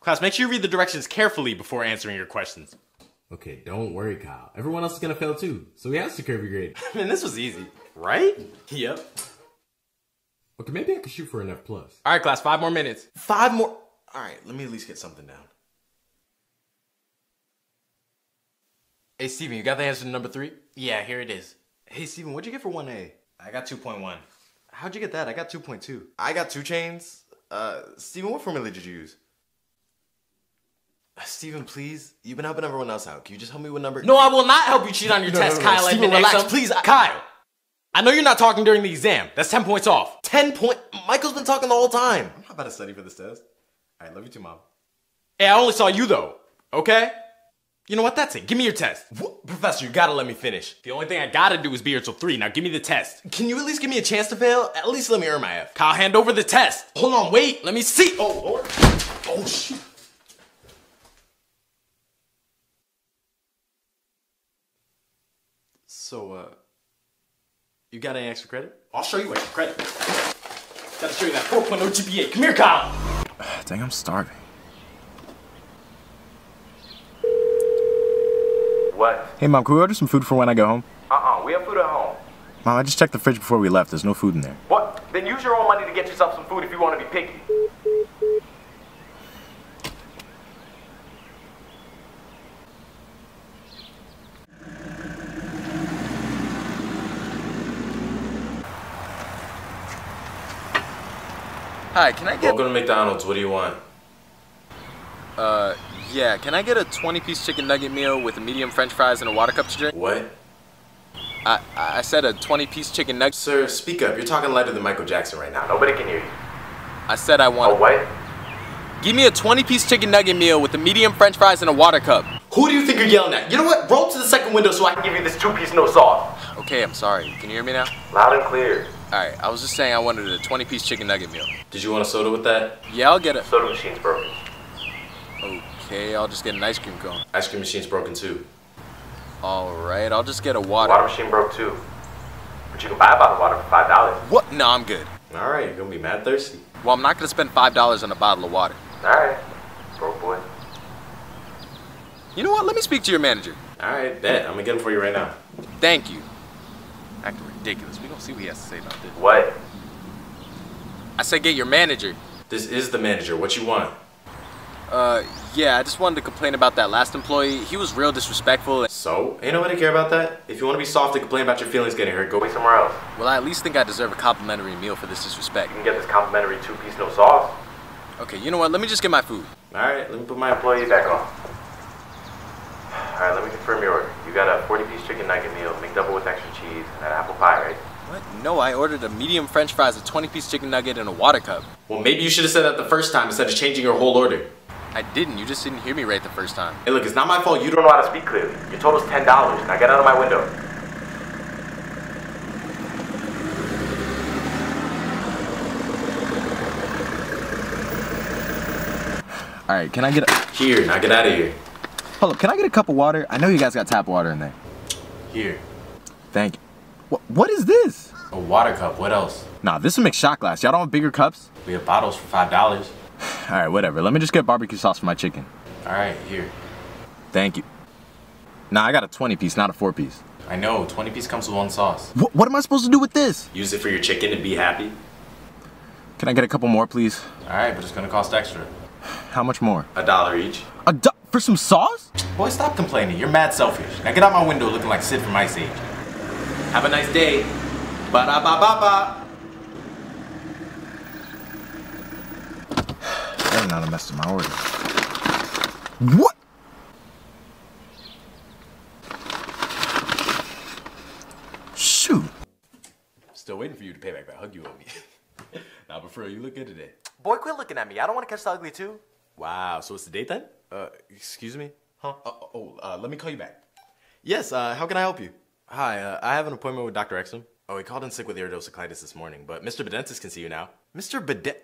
Class, make sure you read the directions carefully before answering your questions. Okay, don't worry, Kyle. Everyone else is gonna fail too, so he has to curve your grade. Man, this was easy, right? Yep. Okay, maybe I could shoot for an F plus. All right, class, five more minutes. Five more? All right, let me at least get something down. Hey, Steven, you got the answer to number three? Yeah, here it is. Hey, Steven, what'd you get for one A? I got two point one. How'd you get that? I got two point two. I got two chains. Uh, Steven, what formula did you use? Steven, please. You've been helping everyone else out. Can you just help me with number... No, I will not help you cheat on your no, test, no, no, Kyle. No, no. Steven, relax, exam. Please. I... Kyle, I know you're not talking during the exam. That's ten points off. ten point... Michael's been talking the whole time. I'm not about to study for this test. All right, love you too, Mom. Hey, I only saw you, though. Okay? You know what? That's it. Give me your test. What? Professor, you gotta let me finish. The only thing I gotta do is be here till three. Now give me the test. Can you at least give me a chance to fail? At least let me earn my F. Kyle, hand over the test. Hold on, wait. Let me see. Oh, Lord. Oh, shit. So, uh, you got any extra credit? I'll show you extra credit. Gotta show you that four point oh G P A. Come here, Kyle! Dang, I'm starving. What? Hey, Mom, can we order some food for when I go home? Uh-uh, we have food at home. Mom, I just checked the fridge before we left. There's no food in there. What? Then use your own money to get yourself some food if you want to be picky. Hi, can I get... Welcome to McDonald's, what do you want? Uh, yeah, can I get a twenty-piece chicken nugget meal with a medium french fries and a water cup to drink? What? I, I said a twenty-piece chicken nugget... Sir, speak up. You're talking lighter than Michael Jackson right now. Nobody can hear you. I said I want... A what? Give me a twenty-piece chicken nugget meal with a medium french fries and a water cup. Who do you think you're yelling at? You know what? Roll to the second window so I can give you this two-piece no sauce. Okay, I'm sorry. Can you hear me now? Loud and clear. Alright, I was just saying I wanted a twenty-piece chicken nugget meal. Did you want a soda with that? Yeah, I'll get it. Soda machine's broken. Okay, I'll just get an ice cream cone. Ice cream machine's broken too. Alright, I'll just get a water. Water machine broke too. But you can buy a bottle of water for five dollars. What? No, I'm good. Alright, you're gonna be mad thirsty. Well, I'm not gonna spend five dollars on a bottle of water. Alright, broke boy. You know what? Let me speak to your manager. Alright, bet. I'm gonna get him for you right now. Thank you. Acting ridiculous. We don't see what he has to say about this. What? I said get your manager. This is the manager. What you want? Uh, yeah, I just wanted to complain about that last employee. He was real disrespectful. So? Ain't nobody care about that? If you want to be soft and complain about your feelings getting hurt, go be somewhere else. Well, I at least think I deserve a complimentary meal for this disrespect. You can get this complimentary two-piece no sauce. Okay, you know what? Let me just get my food. Alright, let me put my employee back on. Alright, let me confirm your order. You got a forty-piece chicken nugget meal, McDouble with extra cheese, and an apple pie, right? What? No, I ordered a medium french fries, a twenty-piece chicken nugget, and a water cup. Well, maybe you should have said that the first time instead of changing your whole order. I didn't. You just didn't hear me right the first time. Hey, look, it's not my fault you don't know how to speak clearly. Your total's ten dollars. Now get out of my window. Alright, can I get a... Here, now get out of here. Hold up, can I get a cup of water? I know you guys got tap water in there. Here. Thank you. What, what is this? A water cup, what else? Nah, this will make shot glass. Y'all don't have bigger cups? We have bottles for five dollars. Alright, whatever. Let me just get barbecue sauce for my chicken. Alright, here. Thank you. Nah, I got a twenty-piece, not a four-piece. I know, twenty-piece comes with one sauce. Wh what am I supposed to do with this? Use it for your chicken and be happy. Can I get a couple more, please? Alright, but it's gonna cost extra. How much more? A dollar each. A do For some sauce? Boy, stop complaining. You're mad selfish. Now get out my window looking like Sid from Ice Age. Have a nice day. Ba-da-ba-ba-ba. I'm not a mess with my order. What? Shoot. Still waiting for you to pay back that hug you owe me. Nah, but for real, you look good today. Boy, quit looking at me. I don't want to catch the ugly, too. Wow. So what's the date then? Uh, excuse me? Huh? Uh, oh, uh, let me call you back. Yes, uh, how can I help you? Hi, uh, I have an appointment with Doctor Exum. Oh, he called in sick with iridocyclitis this morning, but Mister Bedentis can see you now. Mister Bedentis?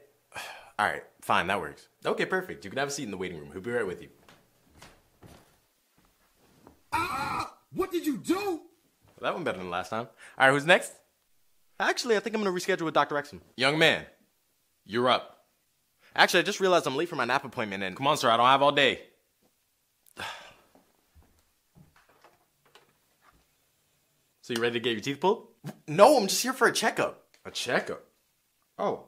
All right, fine, that works. Okay, perfect. You can have a seat in the waiting room. He'll be right with you. Ah! What did you do? Well, that went better than last time. All right, who's next? Actually, I think I'm going to reschedule with Doctor Exum. Young man, you're up. Actually, I just realized I'm late for my nap appointment and... Come on, sir, I don't have all day. So you ready to get your teeth pulled? No, I'm just here for a checkup. A checkup? Oh,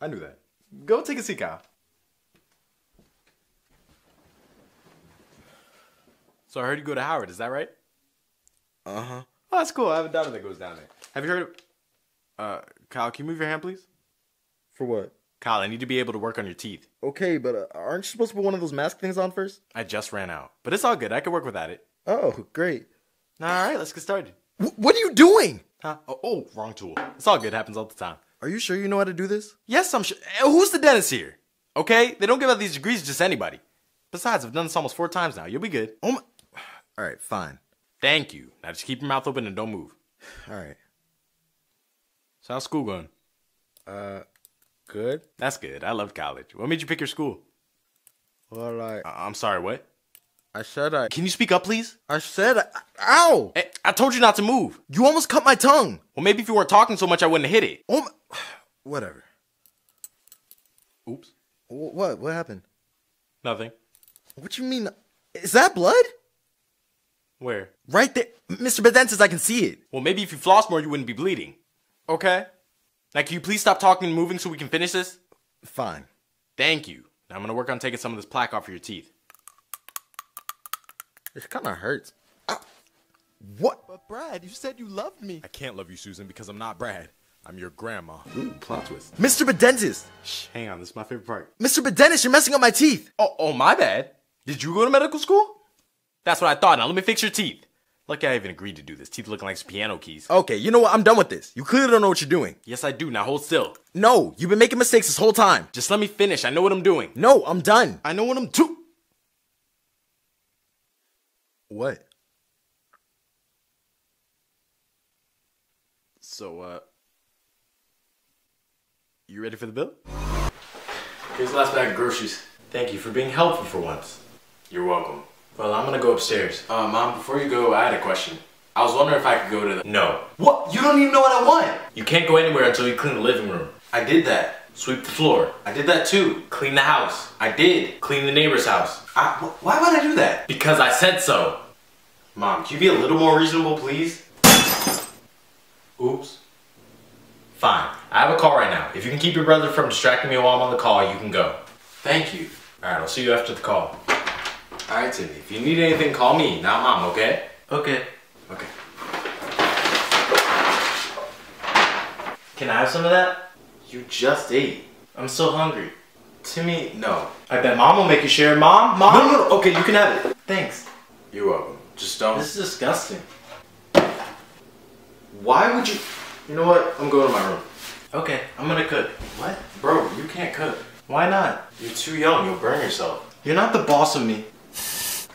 I knew that. Go take a seat, Kyle. So I heard you go to Howard, is that right? Uh-huh. Oh, that's cool. I have a daughter that goes down there. Have you heard of... Uh, Kyle, can you move your hand, please? For what? Kyle, I need to be able to work on your teeth. Okay, but uh, aren't you supposed to put one of those mask things on first? I just ran out. But it's all good. I can work without it. Oh, great. All right, let's get started. W what are you doing? Huh? Oh, oh, wrong tool. It's all good. It happens all the time. Are you sure you know how to do this? Yes, I'm sure. Who's the dentist here? Okay? They don't give out these degrees to just anybody. Besides, I've done this almost four times now. You'll be good. Oh my... All right, fine. Thank you. Now just keep your mouth open and don't move. All right. So how's school going? Uh, good. That's good. I love college. What made you pick your school? Well, like... I... I'm sorry, what? I said I... Can you speak up, please? I said I... Ow! I, I told you not to move. You almost cut my tongue. Well, maybe if you weren't talking so much, I wouldn't have hit it. Oh my... Whatever. Oops. What? What happened? Nothing. What you mean? Is that blood? Where? Right there. Mister Bedentis, I can see it. Well, maybe if you floss more, you wouldn't be bleeding. Okay. Now, can you please stop talking and moving so we can finish this? Fine. Thank you. Now, I'm going to work on taking some of this plaque off of your teeth. It kind of hurts. Ow. What? But Brad, you said you loved me. I can't love you, Susan, because I'm not Brad. I'm your grandma. Ooh, plot twist. Mister Bedentis! Shh, hang on, this is my favorite part. Mister Bedentis, you're messing up my teeth! Oh, oh, my bad. Did you go to medical school? That's what I thought. Now let me fix your teeth. Lucky I even agreed to do this. Teeth looking like piano keys. Okay, you know what? I'm done with this. You clearly don't know what you're doing. Yes, I do. Now hold still. No, you've been making mistakes this whole time. Just let me finish. I know what I'm doing. No, I'm done. I know what I'm doing. What? So, uh... you ready for the bill? Here's the last bag of groceries. Thank you for being helpful for once. You're welcome. Well, I'm gonna go upstairs. Uh, Mom, before you go, I had a question. I was wondering if I could go to the- No. What? You don't even know what I want! You can't go anywhere until you clean the living room. I did that. Sweep the floor. I did that too. Clean the house. I did. Clean the neighbor's house. I- wh why would I do that? Because I said so. Mom, can you be a little more reasonable, please? Oops. Fine. I have a call right now. If you can keep your brother from distracting me while I'm on the call, you can go. Thank you. Alright, I'll see you after the call. Alright, Timmy. If you need anything, call me, not Mom, okay? Okay. Okay. Can I have some of that? You just ate. I'm so hungry. Timmy, no. I bet Mom will make you share. Mom? Mom? No, no, no. Okay, you can have it. Thanks. You're welcome. Just don't. This is disgusting. Why would you... You know what? I'm going to my room. Okay, I'm gonna cook. What? Bro, you can't cook. Why not? You're too young. You'll burn yourself. You're not the boss of me.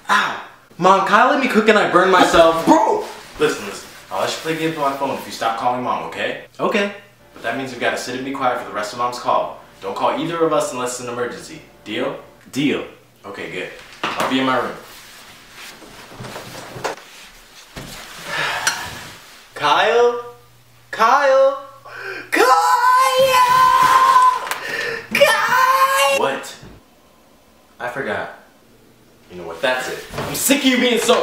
Ow! Mom, Kyle let me cook and I burn myself. Bro! Listen, listen. I'll let you play games on my phone if you stop calling Mom, okay? Okay. But that means you've got to sit and be quiet for the rest of Mom's call. Don't call either of us unless it's an emergency. Deal? Deal. Okay, good. I'll be in my room. Kyle? Kyle! Kyle! Kyle! What? I forgot. You know what, that's it. I'm sick of you being so...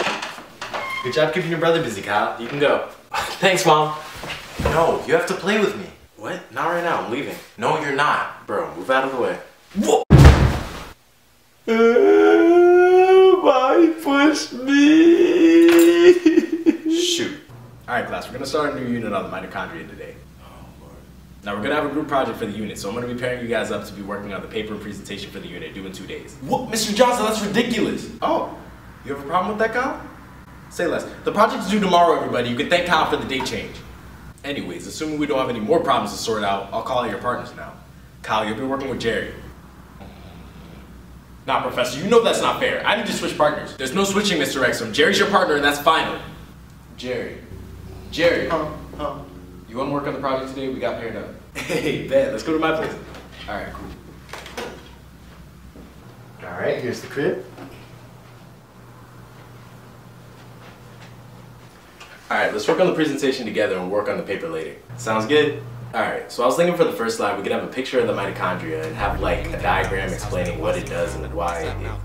Good job keeping your brother busy, Kyle. You can go. Thanks, Mom. No, you have to play with me. What? Not right now, I'm leaving. No, you're not. Bro, move out of the way. Whoa! Uh, why push me? Shoot. Alright class, we're going to start a new unit on the mitochondria today. Oh Lord. Now we're going to have a group project for the unit, so I'm going to be pairing you guys up to be working on the paper and presentation for the unit due in two days. What? Mister Johnson, that's ridiculous. Oh, you have a problem with that, Kyle? Say less. The project's due tomorrow, everybody. You can thank Kyle for the date change. Anyways, assuming we don't have any more problems to sort out, I'll call out your partners now. Kyle, you'll be working with Jerry. Nah, Professor, you know that's not fair. I need to switch partners. There's no switching, Mister Exum. Jerry's your partner, and that's final. Jerry. Jerry. Huh? Huh? You want to work on the project today? We got paired up. Hey, Ben, let's go to my place. All right, cool. All right, here's the crib. All right, let's work on the presentation together and work on the paper later. Sounds good? All right, so I was thinking for the first slide, we could have a picture of the mitochondria and have like a diagram explaining what it does and why it...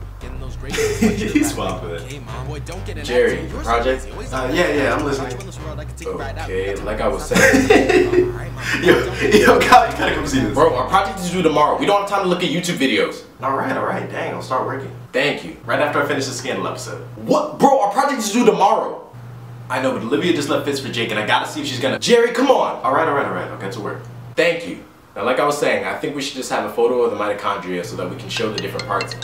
He's swamped with it. Jerry, the project? Uh, yeah, yeah, I'm listening. Okay, like I was saying. yo, yo, Kyle, you gotta come see this. Bro, our project is due tomorrow. We don't have time to look at YouTube videos. Alright, alright, dang, I'll start working. Thank you. Right after I finish the Scandal episode. What? Bro, our project is due tomorrow. I know, but Olivia just left Fitz for Jake, and I gotta see if she's gonna... Jerry, come on! Alright, alright, alright, I'll get to work. Thank you. Now, like I was saying, I think we should just have a photo of the mitochondria so that we can show the different parts.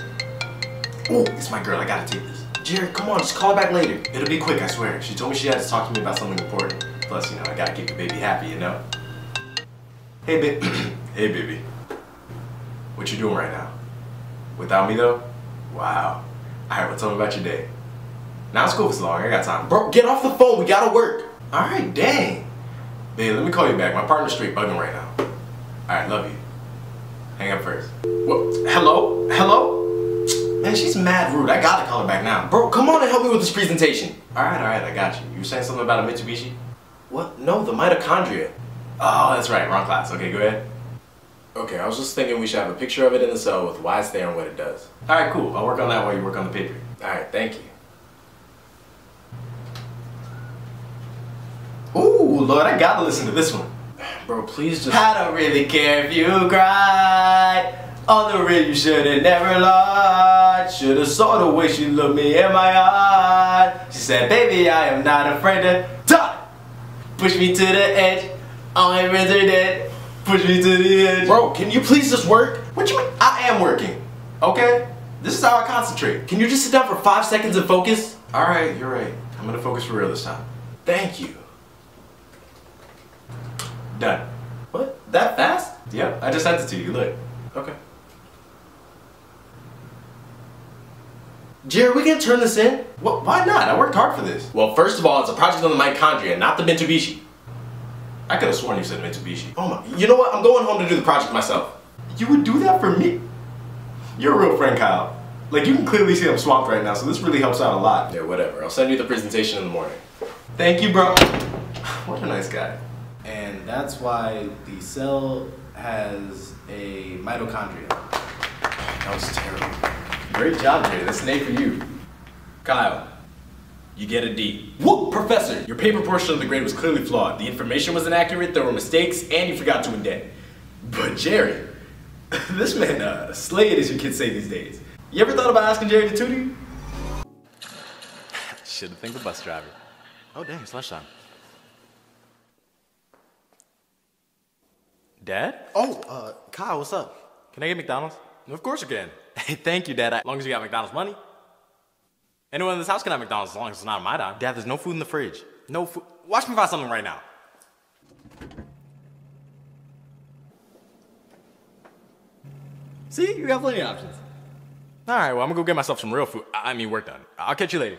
Oh, it's my girl, I gotta take this. Jerry, come on, just call back later. It'll be quick, I swear. She told me she had to talk to me about something important. Plus, you know, I gotta keep the baby happy, you know? Hey, baby. Hey, baby. What you doing right now? Without me, though? Wow. Alright, well, tell me about your day. Now, school is long, I got time. Bro, get off the phone, we gotta work. Alright, dang. Babe, let me call you back. My partner's straight bugging right now. Alright, love you. Hang up first. What? Hello? Hello? Man, she's mad rude. I gotta call her back now. Bro, come on and help me with this presentation. Alright, alright, I got you. You were saying something about a Mitsubishi? What? No, the mitochondria. Oh, that's right. Wrong class. Okay, go ahead. Okay, I was just thinking we should have a picture of it in the cell with why it's there and what it does. Alright, cool. I'll work on that while you work on the paper. Alright, thank you. Ooh, Lord, I gotta listen to this one. Bro, please just... I don't really care if you cry. On the real, you should've never lied. Should've saw the way she looked me in my eye. She said, baby, I am not afraid to die. Push me to the edge. All my friends are dead. Push me to the edge. Bro, can you please just work? What you mean? I am working. Okay? This is how I concentrate. Can you just sit down for five seconds and focus? Alright, you're right. I'm gonna focus for real this time. Thank you. Done. What? That fast? Yep, I just sent it to you. Look. Okay. Jerry, we can turn this in? What? Why not? I worked hard for this. Well, first of all, it's a project on the mitochondria, not the Mitsubishi. I could have sworn you said Mitsubishi. Oh my, you know what? I'm going home to do the project myself. You would do that for me? You're a real friend, Kyle. Like, you can clearly see I'm swamped right now, so this really helps out a lot. Yeah, whatever. I'll send you the presentation in the morning. Thank you, bro. What a nice guy. And that's why the cell has a mitochondria. That was terrible. Great job, Jerry. That's an A for you. Kyle, you get a D. Whoop, Professor! Your paper portion of the grade was clearly flawed. The information was inaccurate, there were mistakes, and you forgot to indent. But Jerry, this man uh, slayed, as your kids say these days. You ever thought about asking Jerry to tutor you? Should've think of bus driver. Oh dang, it's lunchtime. Dad? Oh, uh, Kyle, what's up? Can I get McDonald's? Of course you can. Hey, thank you, Dad. I, as long as you got McDonald's money. Anyone in this house can have McDonald's as long as it's not on my dime. Dad, there's no food in the fridge. No food. Watch me buy something right now. See? You got plenty of options. All right, well, I'm gonna go get myself some real food. I, I mean, work done. I'll catch you later.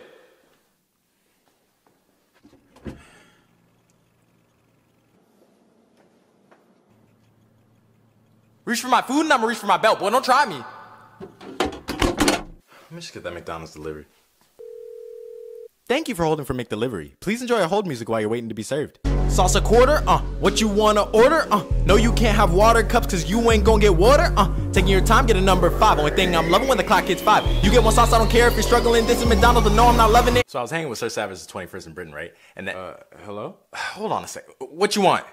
Reach for my food and I'm gonna reach for my belt, boy, don't try me. Let me just get that McDonald's delivery. Thank you for holding for McDelivery. Please enjoy our hold music while you're waiting to be served. Salsa quarter, uh, what you wanna order, uh, no you can't have water cups cause you ain't gonna get water, uh, taking your time, get a number five, only thing I'm loving when the clock hits five. You get one sauce, I don't care if you're struggling, this is McDonald's, no I'm not loving it. So I was hanging with Sir Savage's twenty-first in Britain, right? And then, uh, hello? Hold on a sec, what you want?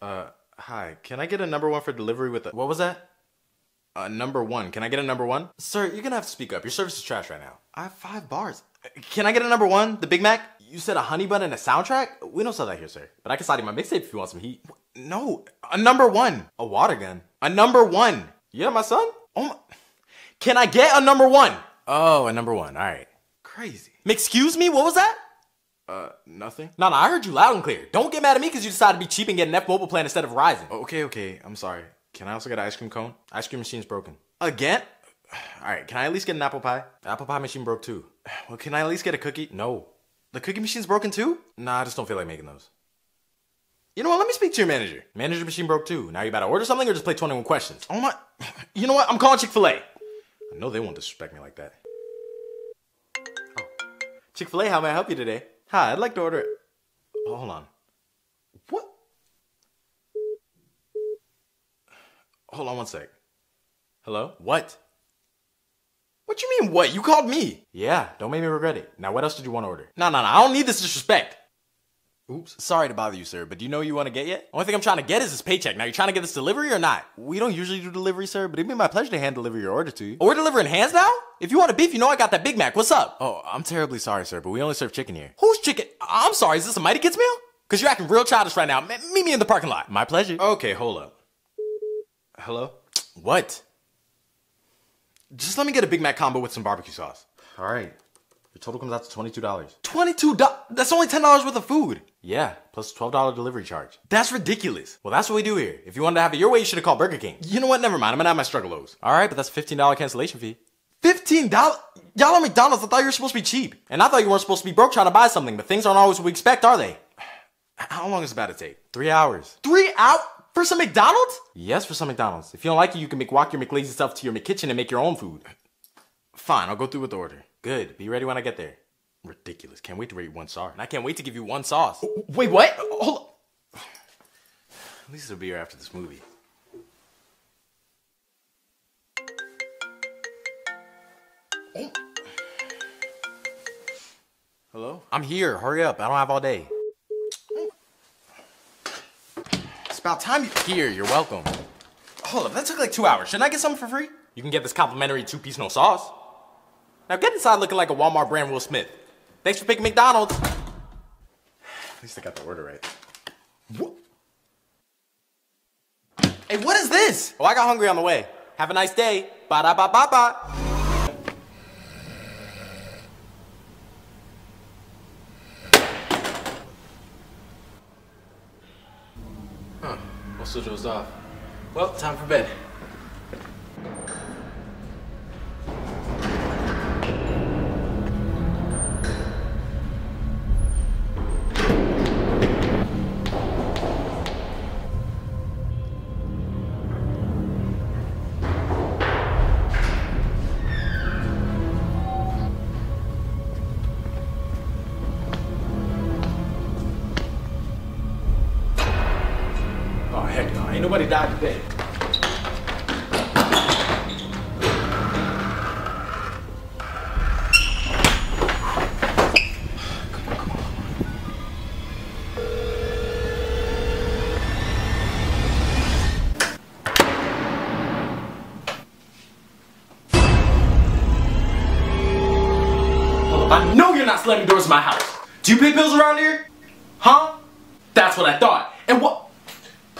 Uh. Hi, can I get a number one for delivery with a... What was that? A number one. Can I get a number one? Sir, you're gonna have to speak up. Your service is trash right now. I have five bars. Can I get a number one? The Big Mac? You said a honey bun and a soundtrack? We don't sell that here, sir. But I can slide you my mixtape if you want some heat. No, a number one. A water gun. A number one. Yeah, my son? Oh my... Can I get a number one? Oh, a number one. All right. Crazy. Excuse me? What was that? Uh, nothing? No, no, I heard you loud and clear. Don't get mad at me because you decided to be cheap and get an F-Mobile plan instead of Verizon. Okay, okay, I'm sorry. Can I also get an ice cream cone? Ice cream machine's broken. Again? All right, can I at least get an apple pie? The apple pie machine broke too. Well, can I at least get a cookie? No. The cookie machine's broken too? Nah, I just don't feel like making those. You know what, let me speak to your manager. Manager machine broke too. Now you about to order something or just play twenty-one questions? Oh my, you know what, I'm calling Chick-fil-A. I know they won't disrespect me like that. Oh. Chick-fil-A, how may I help you today? Hi, I'd like to order, oh, hold on. What? Hold on one sec. Hello? What? What you mean what? You called me. Yeah, don't make me regret it. Now what else did you want to order? No, no, no, I don't need this disrespect. Oops, sorry to bother you, sir, but do you know what you want to get yet? Only thing I'm trying to get is this paycheck. Now, you trying to get this delivery or not? We don't usually do delivery, sir, but it'd be my pleasure to hand deliver your order to you. Oh, we're delivering hands now? If you want a beef, you know I got that Big Mac. What's up? Oh, I'm terribly sorry, sir, but we only serve chicken here. Who's chicken? I'm sorry, is this a Mighty Kids meal? Because you're acting real childish right now. M meet me in the parking lot. My pleasure. Okay, hold up. Hello? What? Just let me get a Big Mac combo with some barbecue sauce. All right. Your total comes out to twenty-two dollars. twenty-two dollars? That's only ten dollars worth of food. Yeah, plus twelve dollar delivery charge. That's ridiculous. Well, that's what we do here. If you wanted to have it your way, you should have called Burger King. You know what? Never mind. I'm gonna have my struggle lows. All right, but that's a fifteen dollar cancellation fee. fifteen dollars? Y'all at McDonald's, I thought you were supposed to be cheap. And I thought you weren't supposed to be broke trying to buy something, but things aren't always what we expect, are they? How long is it about to take? Three hours. Three hours? For some McDonald's? Yes, for some McDonald's. If you don't like it, you can make walk your McLazy self to your McKitchen and make your own food. Fine, I'll go through with the order. Good, be ready when I get there. Ridiculous, can't wait to rate one star. And I can't wait to give you one sauce. Wait, what? Hold on. At least it'll be here after this movie. Oh. Hello? I'm here, hurry up, I don't have all day. It's about time you're here, you're welcome. Hold up, that took like two hours. Shouldn't I get something for free? You can get this complimentary two-piece no sauce. Now get inside looking like a Walmart brand Will Smith. Thanks for picking McDonald's. At least I got the order right. What? Hey, what is this? Oh, I got hungry on the way. Have a nice day. Ba-da-ba-ba-ba. Huh, I'll switch those off. Well, time for bed. Nobody died today. I know you're not slamming doors in my house. Do you pay bills around here? Huh? That's what I thought. And what?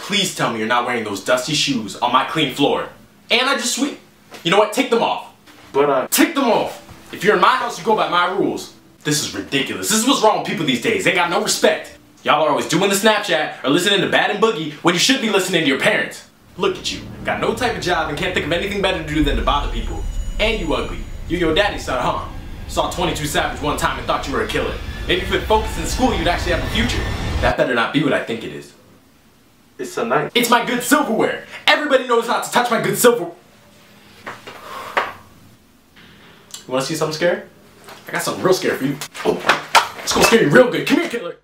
Please tell me you're not wearing those dusty shoes on my clean floor. And I just sweep. You know what? Take them off. But I... Take them off. If you're in my house, you go by my rules. This is ridiculous. This is what's wrong with people these days. They got no respect. Y'all are always doing the Snapchat or listening to Bad and Boogie when you should be listening to your parents. Look at you. Got no type of job and can't think of anything better to do than to bother people. And you ugly. You your daddy's son, huh? Saw twenty-two Savage one time and thought you were a killer. Maybe if you would focus in school, you'd actually have a future. That better not be what I think it is. It's so nice. It's my good silverware. Everybody knows not to touch my good silver. You wanna see something scary? I got something real scary for you. Oh, it's gonna scare you real good. Come here, killer.